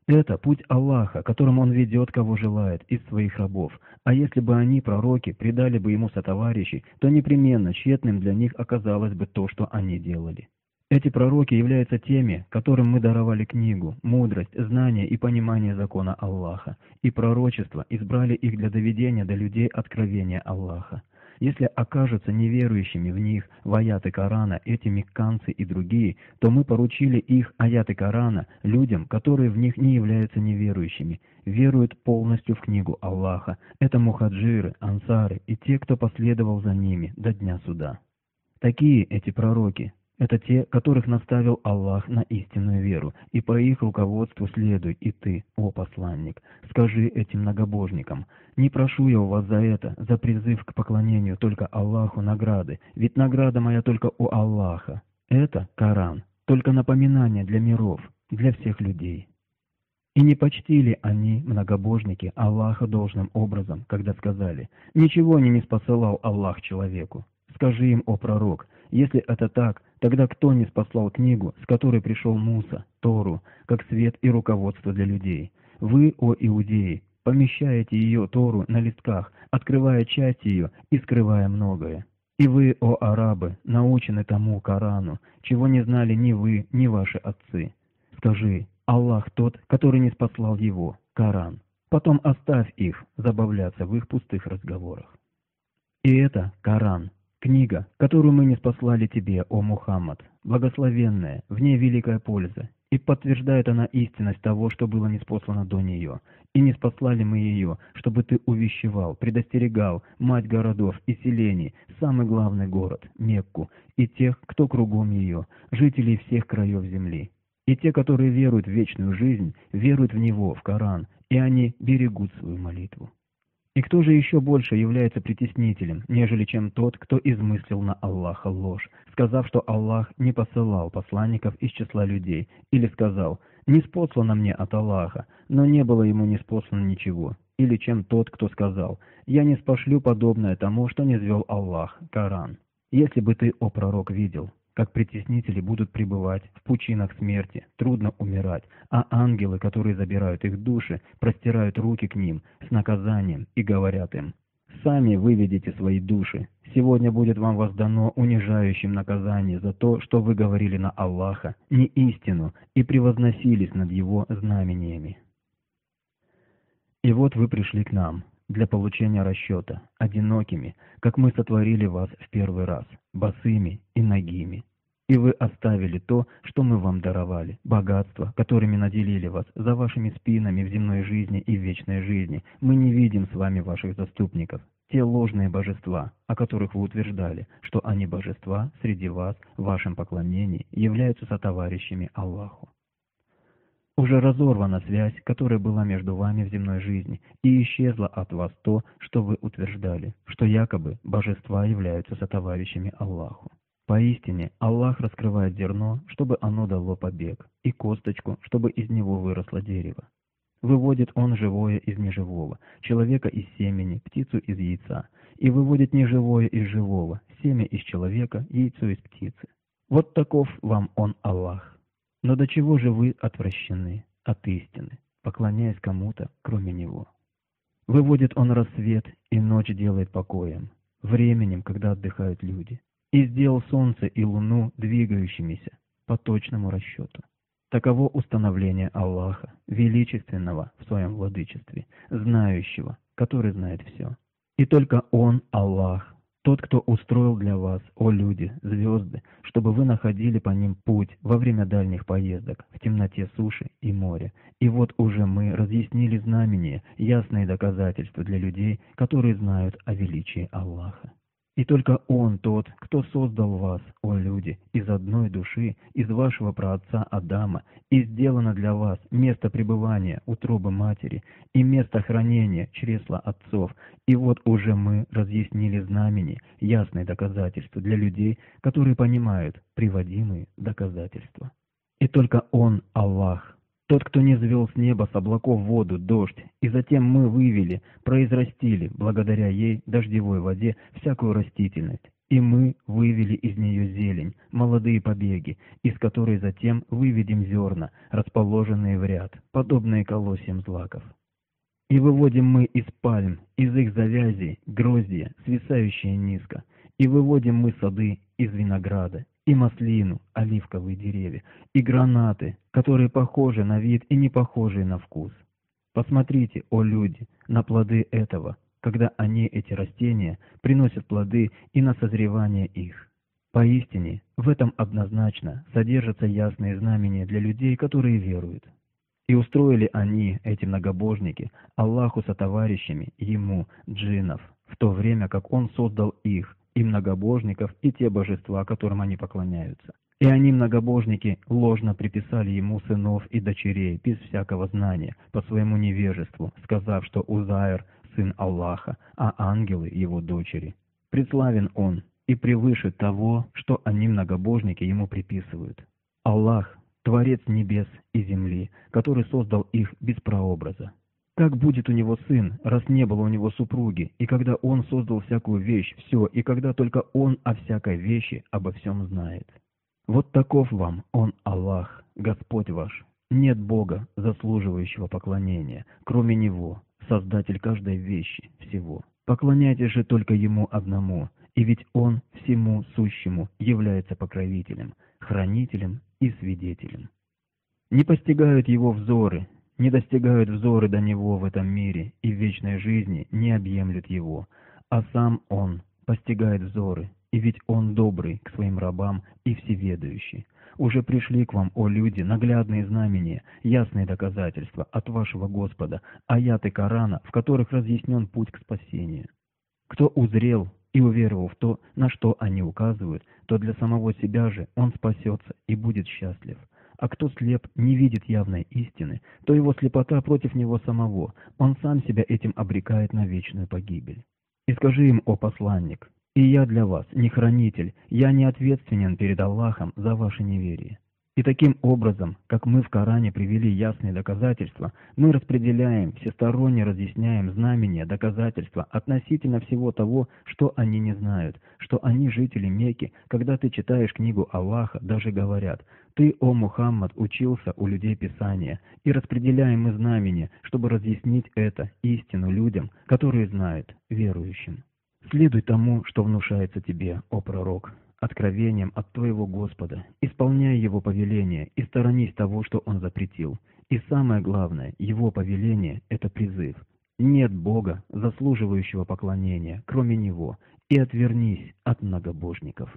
Это путь Аллаха, которым Он ведет, кого желает, из своих рабов. А если бы они, пророки, предали бы Ему сотоварищей, то непременно тщетным для них оказалось бы то, что они делали. Эти пророки являются теми, которым мы даровали книгу, мудрость, знание и понимание закона Аллаха, и пророчества избрали их для доведения до людей откровения Аллаха. Если окажутся неверующими в них в аяты Корана эти мекканцы и другие, то мы поручили их, аяты Корана, людям, которые в них не являются неверующими, веруют полностью в книгу Аллаха. Это мухаджиры, ансары и те, кто последовал за ними до дня суда. Такие эти пророки. Это те, которых наставил Аллах на истинную веру, и по их руководству следуй и ты, о посланник. Скажи этим многобожникам: не прошу я у вас за это, за призыв к поклонению только Аллаху награды, ведь награда моя только у Аллаха. Это Коран, только напоминание для миров, для всех людей. И не почтили они, многобожники, Аллаха должным образом, когда сказали: ничего не ниспосылал Аллах человеку. Скажи им, о пророк, если это так, тогда кто ниспослал книгу, с которой пришел Муса, Тору, как свет и руководство для людей? Вы, о иудеи, помещаете ее, Тору, на листках, открывая часть ее и скрывая многое. И вы, о арабы, научены тому Корану, чего не знали ни вы, ни ваши отцы. Скажи: Аллах тот, который ниспослал его, Коран. Потом оставь их забавляться в их пустых разговорах. И это Коран. Книга, которую мы ниспослали тебе, о Мухаммад, благословенная, в ней великая польза, и подтверждает она истинность того, что было ниспослано до нее. И ниспослали мы ее, чтобы ты увещевал, предостерегал мать городов и селений, самый главный город, Мекку, и тех, кто кругом ее, жителей всех краев земли. И те, которые веруют в вечную жизнь, веруют в него, в Коран, и они берегут свою молитву. И кто же еще больше является притеснителем, нежели чем тот, кто измыслил на Аллаха ложь, сказав, что Аллах не посылал посланников из числа людей, или сказал: «Ниспослано мне от Аллаха», но не было ему ниспослано ничего, или чем тот, кто сказал: «Я не спошлю подобное тому, что низвел Аллах, Коран». Если бы ты, о пророк, видел, как притеснители будут пребывать в пучинах смерти, трудно умирать, а ангелы, которые забирают их души, простирают руки к ним с наказанием и говорят им: «Сами выведите свои души, сегодня будет вам воздано унижающим наказание за то, что вы говорили на Аллаха не истину и превозносились над Его знамениями». И вот вы пришли к нам. для получения расчета, одинокими, как мы сотворили вас в первый раз, босыми и нагими. И вы оставили то, что мы вам даровали, богатства, которыми наделили вас, за вашими спинами в земной жизни и в вечной жизни. Мы не видим с вами ваших заступников, те ложные божества, о которых вы утверждали, что они божества среди вас, в вашем поклонении, являются сотоварищами Аллаху. Уже разорвана связь, которая была между вами в земной жизни, и исчезла от вас то, что вы утверждали, что якобы божества являются сотоварищами Аллаху. Поистине, Аллах раскрывает зерно, чтобы оно дало побег, и косточку, чтобы из него выросло дерево. Выводит он живое из неживого, человека из семени, птицу из яйца, и выводит неживое из живого, семя из человека, яйцо из птицы. Вот таков вам он, Аллах. Но до чего же вы отвращены от истины, поклоняясь кому-то, кроме Него? Выводит Он рассвет, и ночь делает покоем, временем, когда отдыхают люди, и сделал солнце и луну двигающимися по точному расчету. Таково установление Аллаха, величественного в Своем владычестве, знающего, который знает все. И только Он, Аллах, Тот, кто устроил для вас, о люди, звезды, чтобы вы находили по ним путь во время дальних поездок, в темноте суши и моря. И вот уже мы разъяснили знамения, ясные доказательства для людей, которые знают о величии Аллаха. И только Он тот, кто создал вас, о люди, из одной души, из вашего праотца Адама, и сделано для вас место пребывания утробы матери и место хранения чресла отцов. И вот уже мы разъяснили знамения, ясные доказательства для людей, которые понимают приводимые доказательства. И только Он, Аллах, Тот, кто не звел с неба с облаков воду, дождь, и затем мы вывели, произрастили, благодаря ей, дождевой воде, всякую растительность. И мы вывели из нее зелень, молодые побеги, из которой затем выведем зерна, расположенные в ряд, подобные колосьям злаков. И выводим мы из пальм, из их завязей, гроздья, свисающие низко, и выводим мы сады из винограда, и маслину, оливковые деревья, и гранаты, которые похожи на вид и не похожи на вкус. Посмотрите, о люди, на плоды этого, когда они, эти растения, приносят плоды и на созревание их. Поистине, в этом однозначно содержатся ясные знамения для людей, которые веруют. И устроили они, эти многобожники, Аллаху сотоварищами, ему, джиннов, в то время, как он создал их, и многобожников, и те божества, которым они поклоняются. И они, многобожники, ложно приписали ему сынов и дочерей, без всякого знания, по своему невежеству, сказав, что Узайр – сын Аллаха, а ангелы – его дочери. Преславен он и превыше того, что они, многобожники, ему приписывают. Аллах – Творец небес и земли, который создал их без прообраза. Как будет у него сын, раз не было у него супруги, и когда он создал всякую вещь, все, и когда только он о всякой вещи обо всем знает? Вот таков вам он, Аллах, Господь ваш. Нет Бога, заслуживающего поклонения, кроме Него, Создатель каждой вещи, всего. Поклоняйтесь же только Ему одному, и ведь Он всему сущему является покровителем, хранителем и свидетелем. Не постигают Его взоры, не достигают взоры до Него в этом мире, и в вечной жизни не объемлют Его, а Сам Он постигает взоры, и ведь Он добрый к Своим рабам и всеведающий. Уже пришли к вам, о люди, наглядные знамения, ясные доказательства от вашего Господа, аяты Корана, в которых разъяснен путь к спасению. Кто узрел и уверовал в то, на что они указывают, то для самого себя же он спасется и будет счастлив. А кто слеп, не видит явной истины, то его слепота против него самого, он сам себя этим обрекает на вечную погибель. И скажи им, о посланник, и я для вас не хранитель, я не ответственен перед Аллахом за ваше неверие. И таким образом, как мы в Коране привели ясные доказательства, мы распределяем, всесторонне разъясняем знамения, доказательства относительно всего того, что они не знают, что они жители Мекки, когда ты читаешь книгу Аллаха, даже говорят – «Ты, о Мухаммад, учился у людей Писания, и распределяем мы знамения, чтобы разъяснить это истину людям, которые знают, верующим. Следуй тому, что внушается тебе, о пророк, откровением от твоего Господа, исполняй его повеление и сторонись того, что он запретил. И самое главное, его повеление – это призыв, Нет Бога, заслуживающего поклонения, кроме Него, и отвернись от многобожников».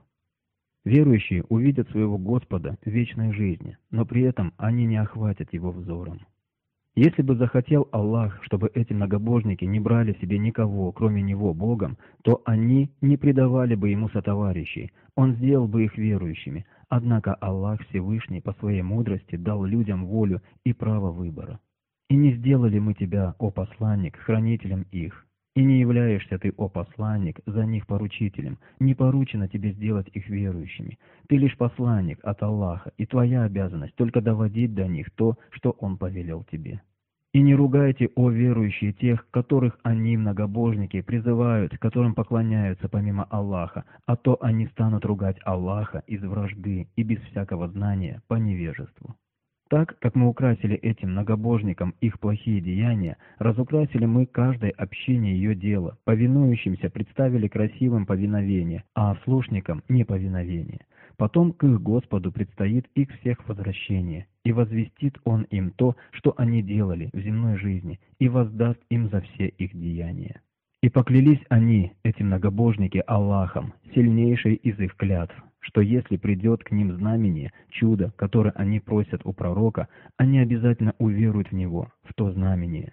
Верующие увидят своего Господа в вечной жизни, но при этом они не охватят Его взором. Если бы захотел Аллах, чтобы эти многобожники не брали себе никого, кроме Него, Богом, то они не предавали бы Ему сотоварищей, Он сделал бы их верующими. Однако Аллах Всевышний по Своей мудрости дал людям волю и право выбора. «И не сделали мы тебя, о посланник, хранителем их. И не являешься ты, о посланник, за них поручителем, не поручено тебе сделать их верующими. Ты лишь посланник от Аллаха, и твоя обязанность только доводить до них то, что Он повелел тебе. И не ругайте, о верующие, тех, которых они, многобожники, призывают, которым поклоняются помимо Аллаха, а то они станут ругать Аллаха из вражды и без всякого знания по невежеству. Так, как мы украсили этим многобожникам их плохие деяния, разукрасили мы каждой общине ее дело, повинующимся представили красивым повиновение, а ослушникам – неповиновение. Потом к их Господу предстоит их всех возвращение, и возвестит Он им то, что они делали в земной жизни, и воздаст им за все их деяния. И поклялись они, эти многобожники, Аллахом, сильнейшей из их клятв, что если придет к ним знамение, чудо, которое они просят у пророка, они обязательно уверуют в него, в то знамение.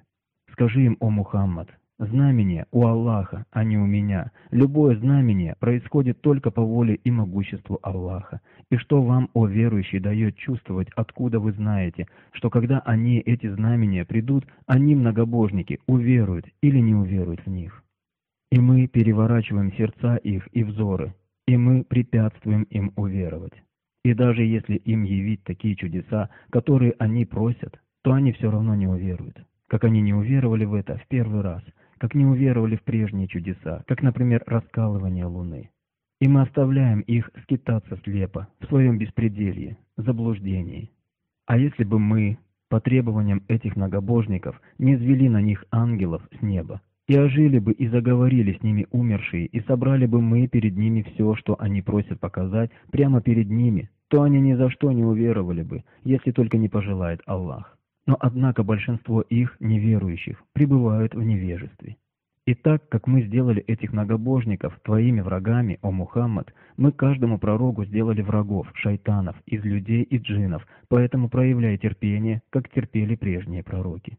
Скажи им, о Мухаммад, знамение у Аллаха, а не у меня. Любое знамение происходит только по воле и могуществу Аллаха. И что вам, о верующие, дает чувствовать, откуда вы знаете, что когда они, эти знамения, придут, они, многобожники, уверуют или не уверуют в них. И мы переворачиваем сердца их и взоры, и мы препятствуем им уверовать. И даже если им явить такие чудеса, которые они просят, то они все равно не уверуют. Как они не уверовали в это в первый раз, как не уверовали в прежние чудеса, как, например, раскалывание луны. И мы оставляем их скитаться слепо, в своем беспределье, заблуждении. А если бы мы, по требованиям этих многобожников, не низвели на них ангелов с неба, и ожили бы и заговорили с ними умершие, и собрали бы мы перед ними все, что они просят показать, прямо перед ними, то они ни за что не уверовали бы, если только не пожелает Аллах. Но однако большинство их, неверующих, пребывают в невежестве. И так, как мы сделали этих многобожников твоими врагами, о Мухаммад, мы каждому пророку сделали врагов, шайтанов, из людей и джиннов, поэтому проявляй терпение, как терпели прежние пророки.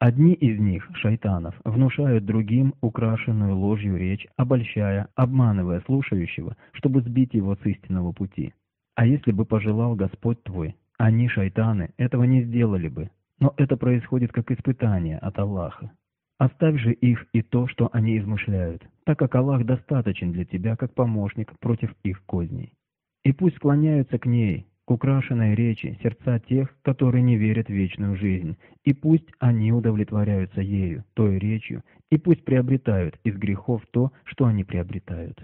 Одни из них, шайтанов, внушают другим украшенную ложью речь, обольщая, обманывая слушающего, чтобы сбить его с истинного пути. А если бы пожелал Господь твой, они, шайтаны, этого не сделали бы. Но это происходит как испытание от Аллаха. Оставь же их и то, что они измышляют, так как Аллах достаточен для тебя как помощник против их козней. И пусть склоняются к ней, к украшенной речи, сердца тех, которые не верят в вечную жизнь, и пусть они удовлетворяются ею, той речью, и пусть приобретают из грехов то, что они приобретают.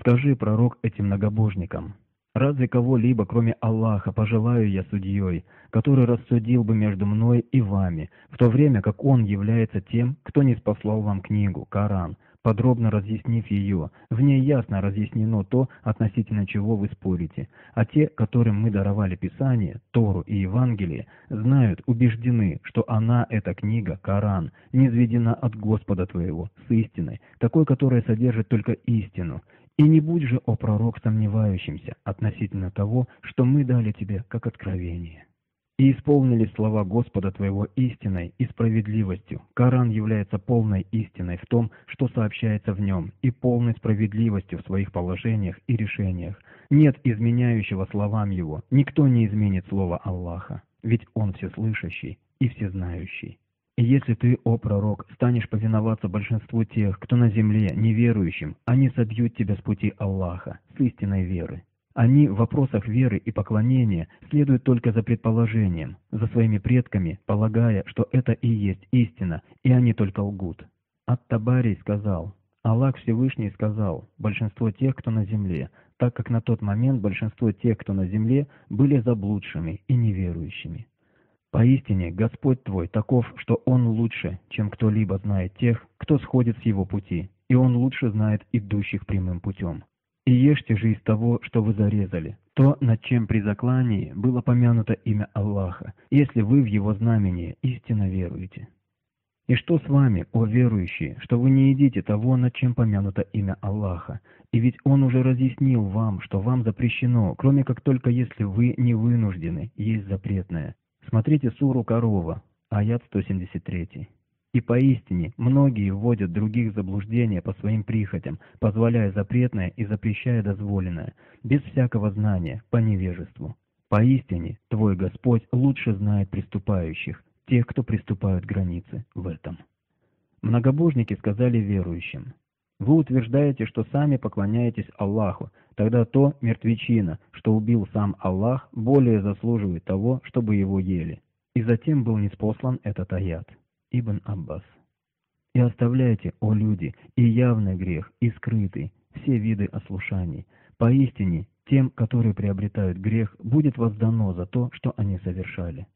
Скажи, пророк, этим многобожникам: разве кого-либо, кроме Аллаха, пожелаю я судьей, который рассудил бы между мной и вами, в то время как Он является тем, кто ниспослал вам книгу, Коран, подробно разъяснив ее, в ней ясно разъяснено то, относительно чего вы спорите, а те, которым мы даровали Писание, Тору и Евангелие, знают, убеждены, что она, эта книга, Коран, низведена от Господа твоего, с истиной, такой, которая содержит только истину. И не будь же, о пророк, сомневающимся относительно того, что мы дали тебе как откровение. И исполнились слова Господа твоего истиной и справедливостью. Коран является полной истиной в том, что сообщается в нем, и полной справедливостью в своих положениях и решениях. Нет изменяющего словам его, никто не изменит слово Аллаха, ведь Он всеслышащий и всезнающий. И если ты, о пророк, станешь повиноваться большинству тех, кто на земле неверующим, они собьют тебя с пути Аллаха, с истинной веры. Они в вопросах веры и поклонения следуют только за предположением, за своими предками, полагая, что это и есть истина, и они только лгут. Ат-Табари сказал: Аллах Всевышний сказал: большинство тех, кто на земле, так как на тот момент большинство тех, кто на земле, были заблудшими и неверующими. Поистине, Господь твой таков, что Он лучше, чем кто-либо знает тех, кто сходит с Его пути, и Он лучше знает идущих прямым путем. И ешьте же из того, что вы зарезали, то, над чем при заклании было помянуто имя Аллаха, если вы в Его знамении истинно веруете. И что с вами, о верующие, что вы не едите того, над чем помянуто имя Аллаха? И ведь Он уже разъяснил вам, что вам запрещено, кроме как только если вы не вынуждены, есть запретное. Смотрите суру Корова, аят 173. И поистине, многие вводят других в заблуждение по своим прихотям, позволяя запретное и запрещая дозволенное, без всякого знания, по невежеству. Поистине, твой Господь лучше знает приступающих, тех, кто приступают границы в этом. Многобожники сказали верующим: «Вы утверждаете, что сами поклоняетесь Аллаху, тогда то мертвечина, что убил сам Аллах, более заслуживает того, чтобы его ели». И затем был ниспослан этот аят. Ибн Аббас. «И оставляйте, о люди, и явный грех, и скрытый, все виды ослушаний. Поистине, тем, которые приобретают грех, будет воздано за то, что они совершали.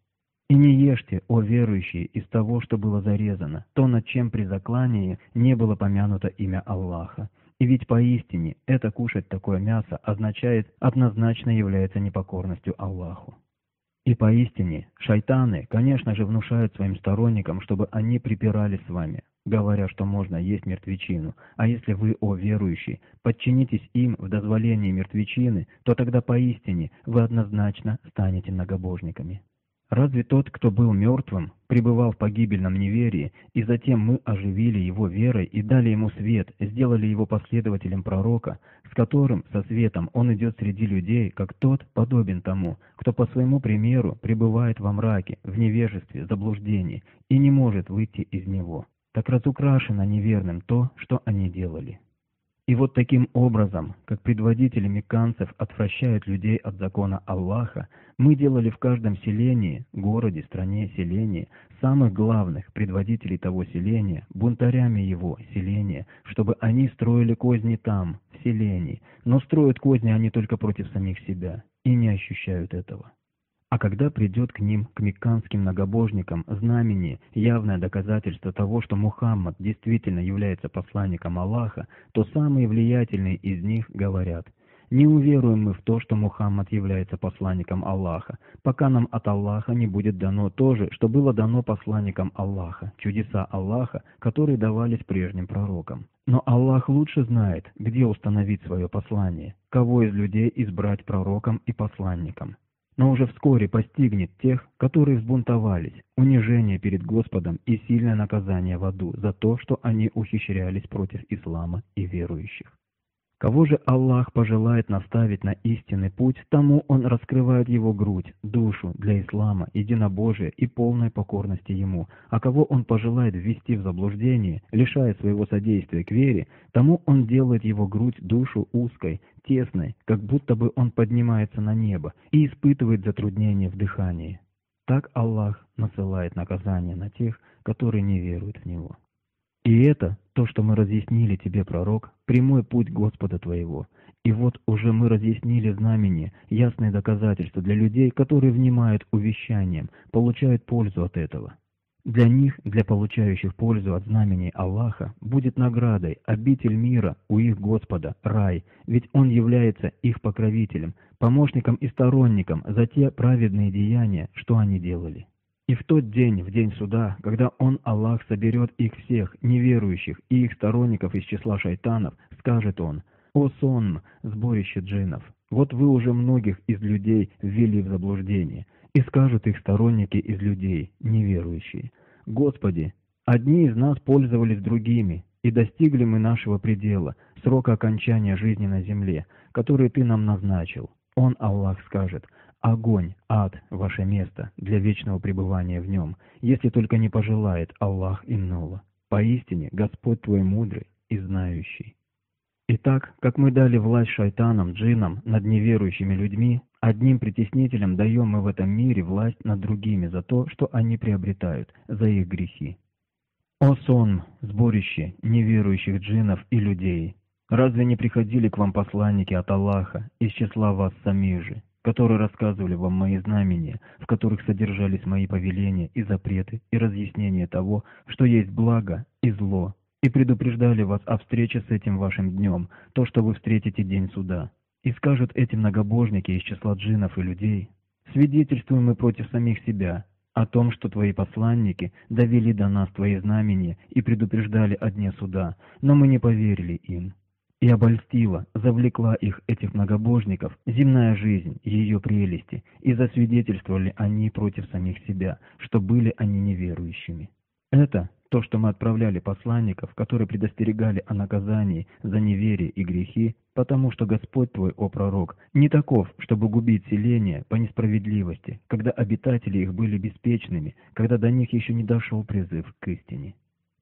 И не ешьте, о верующие, из того, что было зарезано, то, над чем при заклании не было помянуто имя Аллаха. И ведь поистине это кушать такое мясо означает, однозначно является непокорностью Аллаху. И поистине шайтаны, конечно же, внушают своим сторонникам, чтобы они припирались с вами, говоря, что можно есть мертвечину, а если вы, о верующие, подчинитесь им в дозволении мертвечины, то тогда поистине вы однозначно станете многобожниками. Разве тот, кто был мертвым, пребывал в погибельном неверии, и затем мы оживили его верой и дали ему свет, сделали его последователем пророка, с которым, со светом, он идет среди людей, как тот подобен тому, кто по своему примеру пребывает во мраке, в невежестве, заблуждении, и не может выйти из него. Так разукрашено неверным то, что они делали». И вот таким образом, как предводители мекканцев отвращают людей от закона Аллаха, мы делали в каждом селении, городе, стране, селении самых главных предводителей того селения, бунтарями его селения, чтобы они строили козни там, в селении, но строят козни они только против самих себя и не ощущают этого. А когда придет к ним, к мекканским многобожникам, знамение, явное доказательство того, что Мухаммад действительно является посланником Аллаха, то самые влиятельные из них говорят: «Не уверуем мы в то, что Мухаммад является посланником Аллаха, пока нам от Аллаха не будет дано то же, что было дано посланникам Аллаха, чудеса Аллаха, которые давались прежним пророкам. Но Аллах лучше знает, где установить свое послание, кого из людей избрать пророком и посланником. Но уже вскоре постигнет тех, которые взбунтовались, унижение перед Господом и сильное наказание в аду за то, что они ухищрялись против ислама и верующих. Кого же Аллах пожелает наставить на истинный путь, тому Он раскрывает его грудь, душу для ислама, единобожия и полной покорности Ему, а кого Он пожелает ввести в заблуждение, лишая своего содействия к вере, тому Он делает его грудь, душу узкой, тесной, как будто бы он поднимается на небо и испытывает затруднение в дыхании. Так Аллах насылает наказание на тех, которые не веруют в Него. И это то, что мы разъяснили тебе, пророк, прямой путь Господа твоего. И вот уже мы разъяснили знамения, ясные доказательства для людей, которые внимают увещаниям, получают пользу от этого. Для них, для получающих пользу от знамений Аллаха, будет наградой обитель мира у их Господа, рай, ведь Он является их покровителем, помощником и сторонником за те праведные деяния, что они делали. И в тот день, в день суда, когда Он, Аллах, соберет их всех, неверующих и их сторонников из числа шайтанов, скажет Он: «О сонм, сборище джиннов, вот вы уже многих из людей ввели в заблуждение». И скажут их сторонники из людей, неверующие: «Господи, одни из нас пользовались другими, и достигли мы нашего предела, срока окончания жизни на земле, который Ты нам назначил». Он, Аллах, скажет: «Огонь, ад, ваше место для вечного пребывания в нем, если только не пожелает Аллах иного. Поистине, Господь твой мудрый и знающий». Итак, как мы дали власть шайтанам, джиннам над неверующими людьми, одним притеснителям даем мы в этом мире власть над другими за то, что они приобретают, за их грехи. «О сон, сборище неверующих джиннов и людей! Разве не приходили к вам посланники от Аллаха из числа вас самих же, которые рассказывали вам мои знамения, в которых содержались мои повеления и запреты, и разъяснения того, что есть благо и зло, и предупреждали вас о встрече с этим вашим днем, то, что вы встретите день суда? И скажут эти многобожники из числа джиннов и людей: «Свидетельствуем мы против самих себя, о том, что твои посланники довели до нас твои знамения и предупреждали о дне суда, но мы не поверили им. И обольстила, завлекла их, этих многобожников, земная жизнь, ее прелести, и засвидетельствовали они против самих себя, что были они неверующими. Это то, что мы отправляли посланников, которые предостерегали о наказании за неверие и грехи, потому что Господь твой, о пророк, не таков, чтобы губить селение по несправедливости, когда обитатели их были беспечными, когда до них еще не дошел призыв к истине.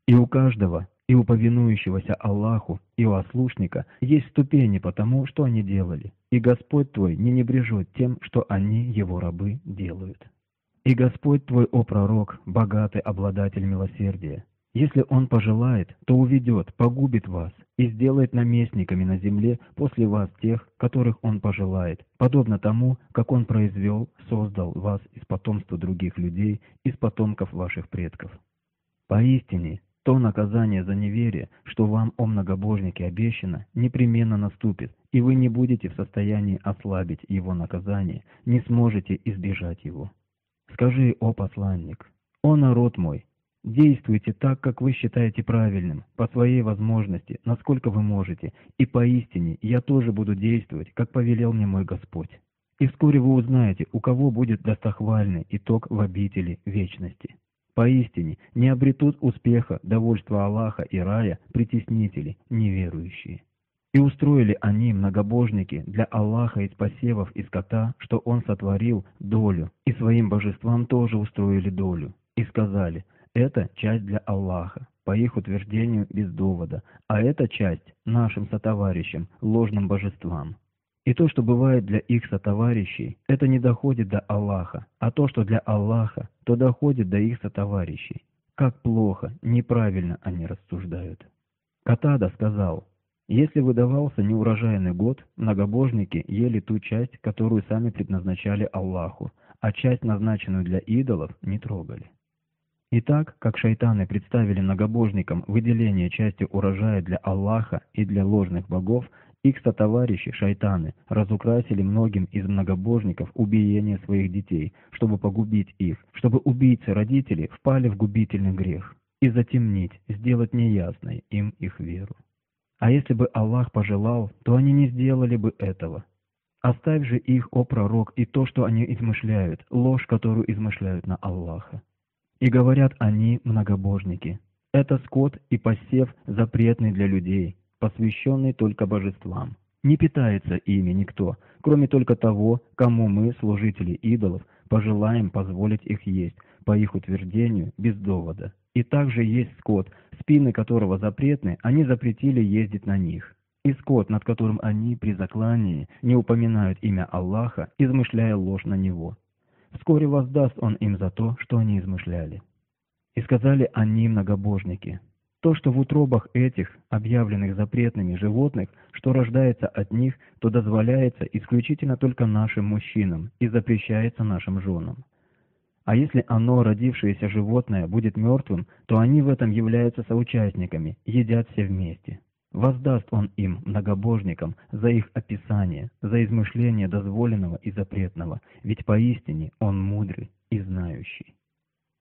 И у каждого, и у повинующегося Аллаху, и у ослушника есть ступени по тому, что они делали, и Господь твой не небрежет тем, что они, его рабы, делают. И Господь твой, о пророк, богатый обладатель милосердия. Если Он пожелает, то уведет, погубит вас и сделает наместниками на земле после вас тех, которых Он пожелает, подобно тому, как Он произвел, создал вас из потомства других людей, из потомков ваших предков. Поистине, то наказание за неверие, что вам, о многобожники, обещано, непременно наступит, и вы не будете в состоянии ослабить его наказание, не сможете избежать его. Скажи, о посланник, о народ мой, действуйте так, как вы считаете правильным, по своей возможности, насколько вы можете, и поистине я тоже буду действовать, как повелел мне мой Господь. И вскоре вы узнаете, у кого будет достохвальный итог в обители вечности. Поистине, не обретут успеха, довольства Аллаха и рая притеснители, неверующие. И устроили они, многобожники, для Аллаха из посевов и скота, что Он сотворил, долю, и своим божествам тоже устроили долю, и сказали, это часть для Аллаха, по их утверждению без довода, а эта часть нашим сотоварищам, ложным божествам. И то, что бывает для их сотоварищей, это не доходит до Аллаха, а то, что для Аллаха, то доходит до их сотоварищей. Как плохо, неправильно они рассуждают. Катада сказал, если выдавался неурожайный год, многобожники ели ту часть, которую сами предназначали Аллаху, а часть, назначенную для идолов, не трогали. Итак, как шайтаны представили многобожникам выделение части урожая для Аллаха и для ложных богов, их сотоварищи, шайтаны, разукрасили многим из многобожников убиение своих детей, чтобы погубить их, чтобы убийцы-родители впали в губительный грех, и затемнить, сделать неясной им их веру. А если бы Аллах пожелал, то они не сделали бы этого. Оставь же их, о пророк, и то, что они измышляют, ложь, которую измышляют на Аллаха. И говорят они, многобожники, это скот и посев запретный для людей, посвященный только божествам. Не питается ими никто, кроме только того, кому мы, служители идолов, пожелаем позволить их есть, по их утверждению, без довода. И также есть скот, спины которого запретны, они запретили ездить на них. И скот, над которым они при заклании не упоминают имя Аллаха, измышляя ложь на него. Вскоре воздаст Он им за то, что они измышляли. И сказали они, многобожники, то, что в утробах этих, объявленных запретными животных, что рождается от них, то дозволяется исключительно только нашим мужчинам и запрещается нашим женам. А если оно, родившееся животное, будет мертвым, то они в этом являются соучастниками, едят все вместе. Воздаст Он им, многобожникам, за их описание, за измышление дозволенного и запретного, ведь поистине Он мудрый и знающий.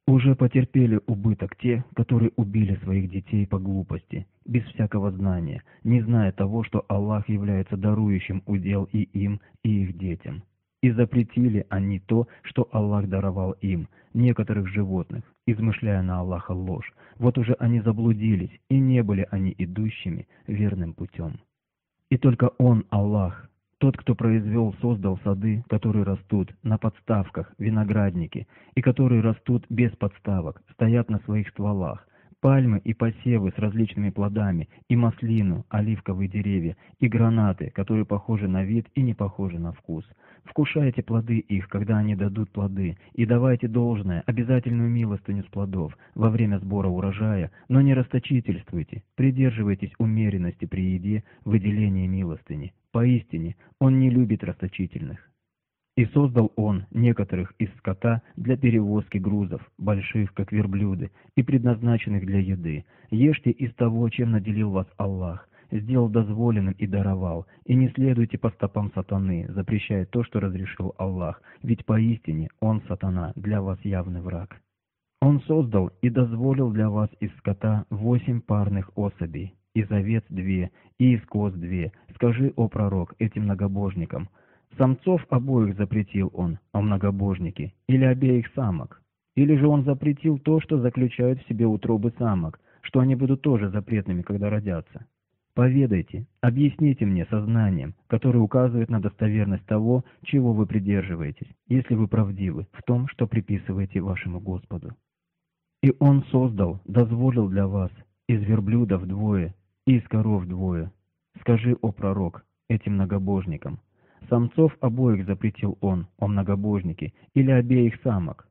Уже потерпели убыток те, которые убили своих детей по глупости, без всякого знания, не зная того, что Аллах является дарующим удел и им, и их детям. И запретили они то, что Аллах даровал им, некоторых животных, измышляя на Аллаха ложь. Вот уже они заблудились, и не были они идущими верным путем. И только Он, Аллах, тот, кто произвел, создал сады, которые растут на подставках, виноградники, и которые растут без подставок, стоят на своих стволах, пальмы и посевы с различными плодами, и маслину, оливковые деревья, и гранаты, которые похожи на вид и не похожи на вкус. Вкушайте плоды их, когда они дадут плоды, и давайте должное, обязательную милостыню с плодов во время сбора урожая, но не расточительствуйте, придерживайтесь умеренности при еде, выделении милостыни. Поистине, Он не любит расточительных. И создал Он некоторых из скота для перевозки грузов, больших, как верблюды, и предназначенных для еды. Ешьте из того, чем наделил вас Аллах, сделал дозволенным и даровал. И не следуйте по стопам сатаны, запрещая то, что разрешил Аллах, ведь поистине он, сатана, для вас явный враг. Он создал и дозволил для вас из скота 8 парных особей, из овец 2, и из коз 2. Скажи, о пророк, этим многобожникам. Самцов обоих запретил он, а многобожники, или обеих самок. Или же он запретил то, что заключают в себе утробы самок, что они будут тоже запретными, когда родятся. Поведайте, объясните мне сознанием, которое указывает на достоверность того, чего вы придерживаетесь, если вы правдивы в том, что приписываете вашему Господу. И он создал, дозволил для вас из верблюдов 2 и из коров 2. Скажи, о пророк, этим многобожникам. Самцов обоих запретил он, о многобожники, или обеих самок.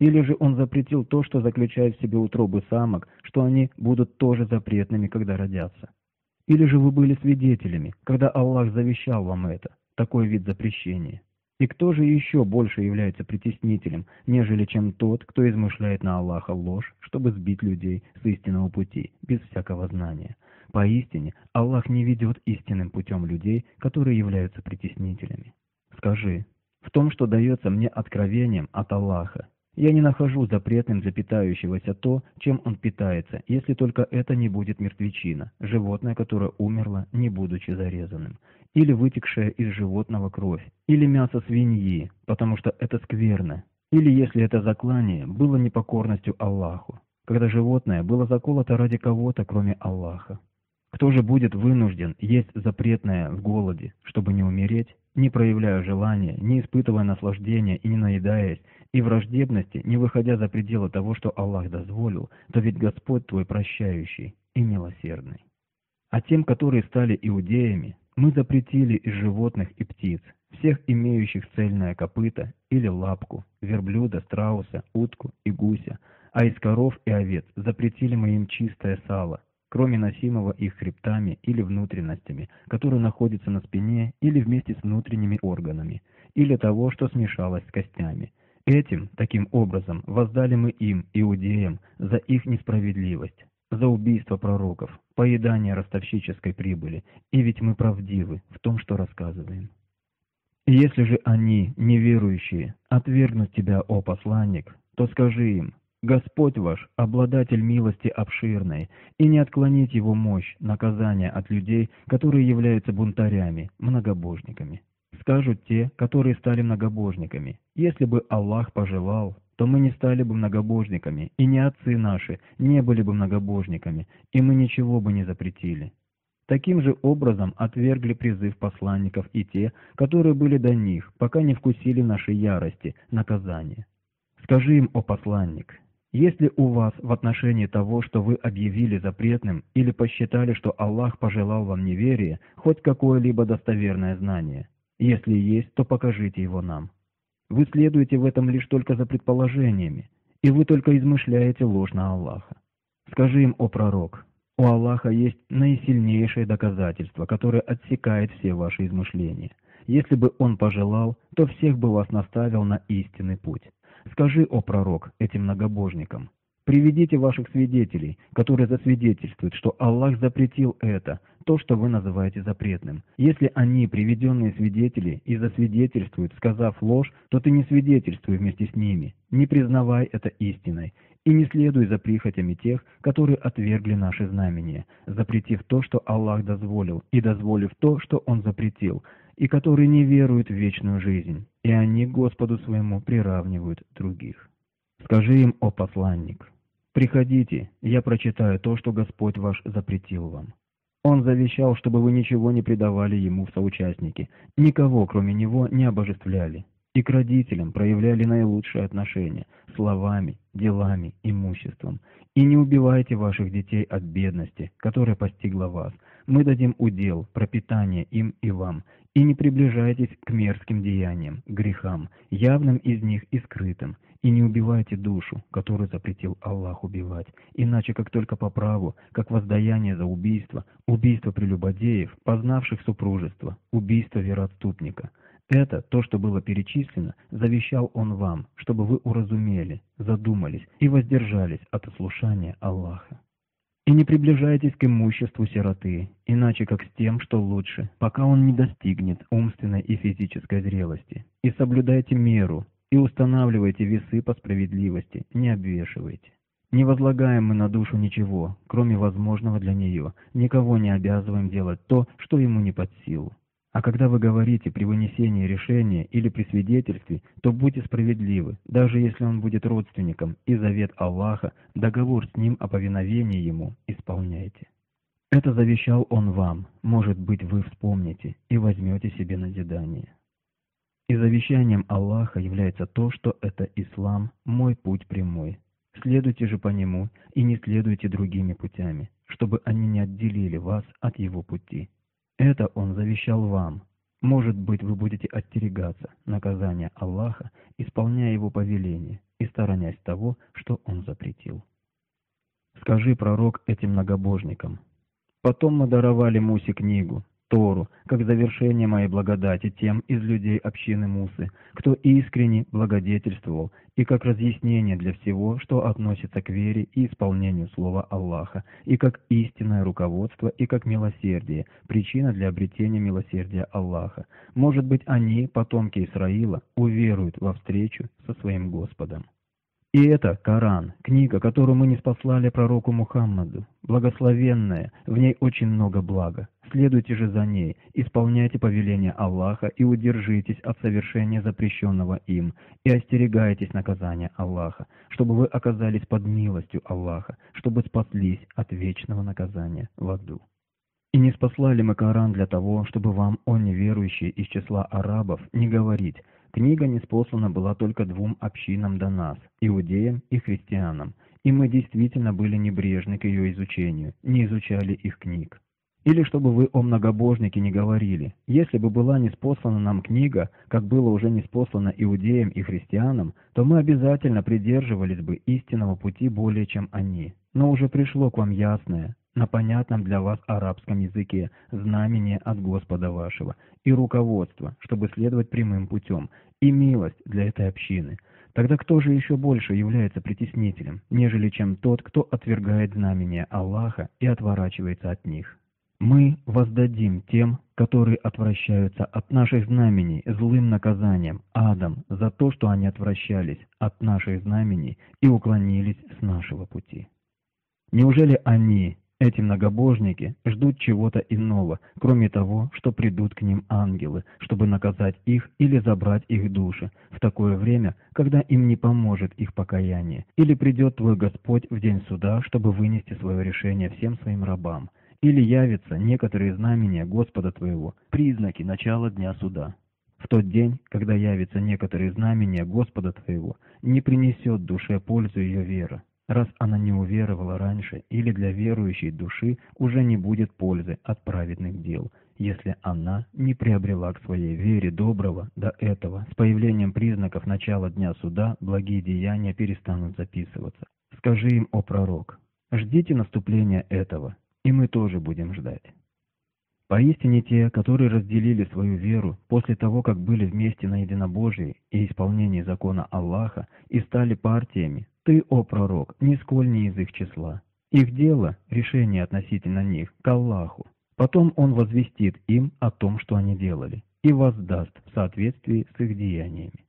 Или же он запретил то, что заключает в себе утробы самок, что они будут тоже запретными, когда родятся. Или же вы были свидетелями, когда Аллах завещал вам это, такой вид запрещения. И кто же еще больше является притеснителем, нежели чем тот, кто измышляет на Аллаха ложь, чтобы сбить людей с истинного пути, без всякого знания. Поистине, Аллах не ведет истинным путем людей, которые являются притеснителями. Скажи, в том, что дается мне откровением от Аллаха, я не нахожу запретным для питающегося то, чем он питается, если только это не будет мертвечина, животное, которое умерло, не будучи зарезанным, или вытекшая из животного кровь, или мясо свиньи, потому что это скверно, или если это заклание было непокорностью Аллаху, когда животное было заколото ради кого-то, кроме Аллаха. Кто же будет вынужден есть запретное в голоде, чтобы не умереть, не проявляя желания, не испытывая наслаждения и не наедаясь, и враждебности, не выходя за пределы того, что Аллах дозволил, то ведь Господь твой прощающий и милосердный. А тем, которые стали иудеями, мы запретили из животных и птиц, всех имеющих цельное копыто или лапку, верблюда, страуса, утку и гуся, а из коров и овец запретили мы им чистое сало, кроме носимого их хребтами или внутренностями, которые находятся на спине или вместе с внутренними органами, или того, что смешалось с костями. Этим, таким образом, воздали мы им, иудеям, за их несправедливость, за убийство пророков, поедание ростовщической прибыли, и ведь мы правдивы в том, что рассказываем. И если же они, неверующие, отвергнут тебя, о посланник, то скажи им: Господь ваш, обладатель милости обширной, и не отклонить его мощь, наказание от людей, которые являются бунтарями, многобожниками. Скажут те, которые стали многобожниками: если бы Аллах пожелал, то мы не стали бы многобожниками, и ни отцы наши не были бы многобожниками, и мы ничего бы не запретили. Таким же образом отвергли призыв посланников и те, которые были до них, пока не вкусили нашей ярости, наказания. Скажи им, о посланник: если у вас в отношении того, что вы объявили запретным или посчитали, что Аллах пожелал вам неверие, хоть какое-либо достоверное знание, если есть, то покажите его нам. Вы следуете в этом лишь только за предположениями, и вы только измышляете ложь на Аллаха. Скажи им, о пророк: у Аллаха есть наисильнейшее доказательство, которое отсекает все ваши измышления. Если бы он пожелал, то всех бы вас наставил на истинный путь. Скажи, о пророк, этим многобожникам: приведите ваших свидетелей, которые засвидетельствуют, что Аллах запретил это, то, что вы называете запретным. Если они, приведенные свидетели, и засвидетельствуют, сказав ложь, то ты не свидетельствуй вместе с ними, не признавай это истиной, и не следуй за прихотями тех, которые отвергли наши знамения, запретив то, что Аллах дозволил, и дозволив то, что Он запретил, и которые не веруют в вечную жизнь, и они к Господу своему приравнивают других. Скажи им, о посланник: приходите, я прочитаю то, что Господь ваш запретил вам. Он завещал, чтобы вы ничего не предавали ему в соучастники, никого, кроме него, не обожествляли, и к родителям проявляли наилучшие отношения словами, делами, имуществом. И не убивайте ваших детей от бедности, которая постигла вас. Мы дадим удел, пропитание им и вам. И не приближайтесь к мерзким деяниям, грехам, явным из них и скрытым. И не убивайте душу, которую запретил Аллах убивать, иначе как только по праву, как воздаяние за убийство, убийство прелюбодеев, познавших супружество, убийство вероотступника. Это, то, что было перечислено, завещал Он вам, чтобы вы уразумели, задумались и воздержались от ослушания Аллаха. И не приближайтесь к имуществу сироты, иначе как с тем, что лучше, пока он не достигнет умственной и физической зрелости. И соблюдайте меру, и устанавливайте весы по справедливости, не обвешивайте. Не возлагаем мы на душу ничего, кроме возможного для нее, никого не обязываем делать то, что ему не под силу. А когда вы говорите при вынесении решения или при свидетельстве, то будьте справедливы, даже если он будет родственником, и завет Аллаха, договор с ним о повиновении ему, исполняйте. Это завещал он вам, может быть, вы вспомните и возьмете себе назидание. И завещанием Аллаха является то, что это ислам, мой путь прямой. Следуйте же по нему и не следуйте другими путями, чтобы они не отделили вас от его пути. Это он завещал вам. Может быть, вы будете остерегаться наказания Аллаха, исполняя его повеление и сторонясь того, что он запретил. Скажи, пророк, этим многобожникам: «Потом мы даровали Мусе книгу, Тору, как завершение моей благодати тем из людей общины Мусы, кто искренне благодетельствовал, и как разъяснение для всего, что относится к вере и исполнению слова Аллаха, и как истинное руководство, и как милосердие, причина для обретения милосердия Аллаха. Может быть, они, потомки Исраила, уверуют во встречу со своим Господом». И это Коран, книга, которую мы ниспослали пророку Мухаммаду, благословенная, в ней очень много блага. Следуйте же за ней, исполняйте повеление Аллаха и удержитесь от совершения запрещенного им, и остерегайтесь наказания Аллаха, чтобы вы оказались под милостью Аллаха, чтобы спаслись от вечного наказания в аду. И не спаслали мы Коран для того, чтобы вам, о неверующие из числа арабов, не говорить: «Книга ниспослана была только двум общинам до нас, иудеям и христианам, и мы действительно были небрежны к ее изучению, не изучали их книг». Или чтобы вы, о многобожники, не говорили: «Если бы была ниспослана нам книга, как было уже ниспослана иудеям и христианам, то мы обязательно придерживались бы истинного пути более, чем они. Но уже пришло к вам ясное, на понятном для вас арабском языке, знамение от Господа вашего, и руководство, чтобы следовать прямым путем, и милость для этой общины». Тогда кто же еще больше является притеснителем, нежели чем тот, кто отвергает знамения Аллаха и отворачивается от них? Мы воздадим тем, которые отвращаются от наших знамений, злым наказанием, адом, за то, что они отвращались от наших знамений и уклонились с нашего пути. Неужели они, эти многобожники, ждут чего-то иного, кроме того, что придут к ним ангелы, чтобы наказать их или забрать их души, в такое время, когда им не поможет их покаяние, или придет твой Господь в день суда, чтобы вынести свое решение всем своим рабам, или явятся некоторые знамения Господа твоего, признаки начала дня суда. В тот день, когда явятся некоторые знамения Господа твоего, не принесет душе пользу ее вера, раз она не уверовала раньше, или для верующей души уже не будет пользы от праведных дел, если она не приобрела к своей вере доброго до этого. С появлением признаков начала дня суда благие деяния перестанут записываться. Скажи им, о пророк: «Ждите наступления этого, и мы тоже будем ждать». Поистине те, которые разделили свою веру после того, как были вместе на единобожии и исполнении закона Аллаха, и стали партиями, ты, о пророк, нисколь не из их числа. Их дело, решение относительно них, к Аллаху. Потом он возвестит им о том, что они делали, и воздаст в соответствии с их деяниями.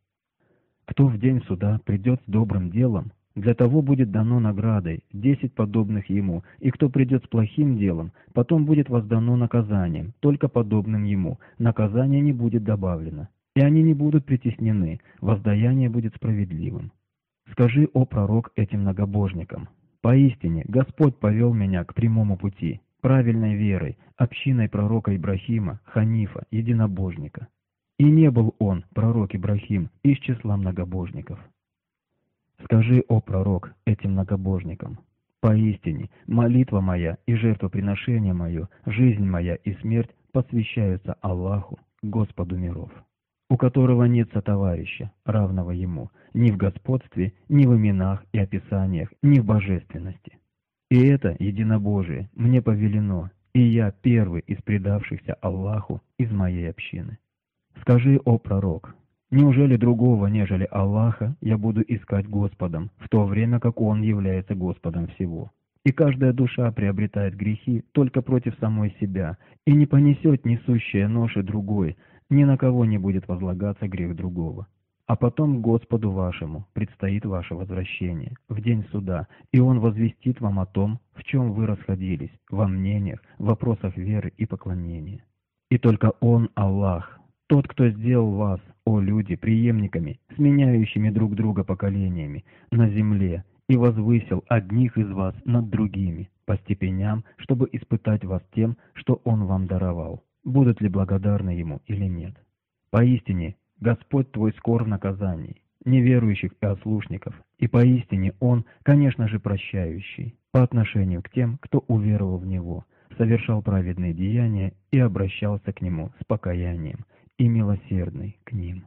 Кто в день суда придет с добрым делом, для того будет дано наградой 10 подобных ему, и кто придет с плохим делом, потом будет воздано наказанием, только подобным ему, наказание не будет добавлено, и они не будут притеснены, воздаяние будет справедливым. Скажи, о пророк, этим многобожникам: «Поистине Господь повел меня к прямому пути, правильной верой, общиной пророка Ибрахима, Ханифа, единобожника. И не был он, пророк Ибрахим, из числа многобожников». Скажи, о пророк, этим многобожникам: «Поистине, молитва моя и жертвоприношение мое, жизнь моя и смерть посвящаются Аллаху, Господу миров, у которого нет сотоварища, равного ему, ни в господстве, ни в именах и описаниях, ни в божественности. И это единобожие мне повелено, и я первый из предавшихся Аллаху из моей общины». Скажи, о пророк: «Неужели другого, нежели Аллаха, я буду искать Господом, в то время как Он является Господом всего? И каждая душа приобретает грехи только против самой себя, и не понесет несущая ноши другой, ни на кого не будет возлагаться грех другого. А потом Господу вашему предстоит ваше возвращение в день суда, и Он возвестит вам о том, в чем вы расходились, во мнениях, в вопросах веры и поклонения. И только Он, Аллах, Тот, кто сделал вас, о люди, преемниками, сменяющими друг друга поколениями, на земле, и возвысил одних из вас над другими, по степеням, чтобы испытать вас тем, что Он вам даровал, будут ли благодарны Ему или нет. Поистине, Господь твой скор в наказании, неверующих и ослушников, и поистине Он, конечно же, прощающий, по отношению к тем, кто уверовал в Него, совершал праведные деяния и обращался к Нему с покаянием, и милосердный к ним».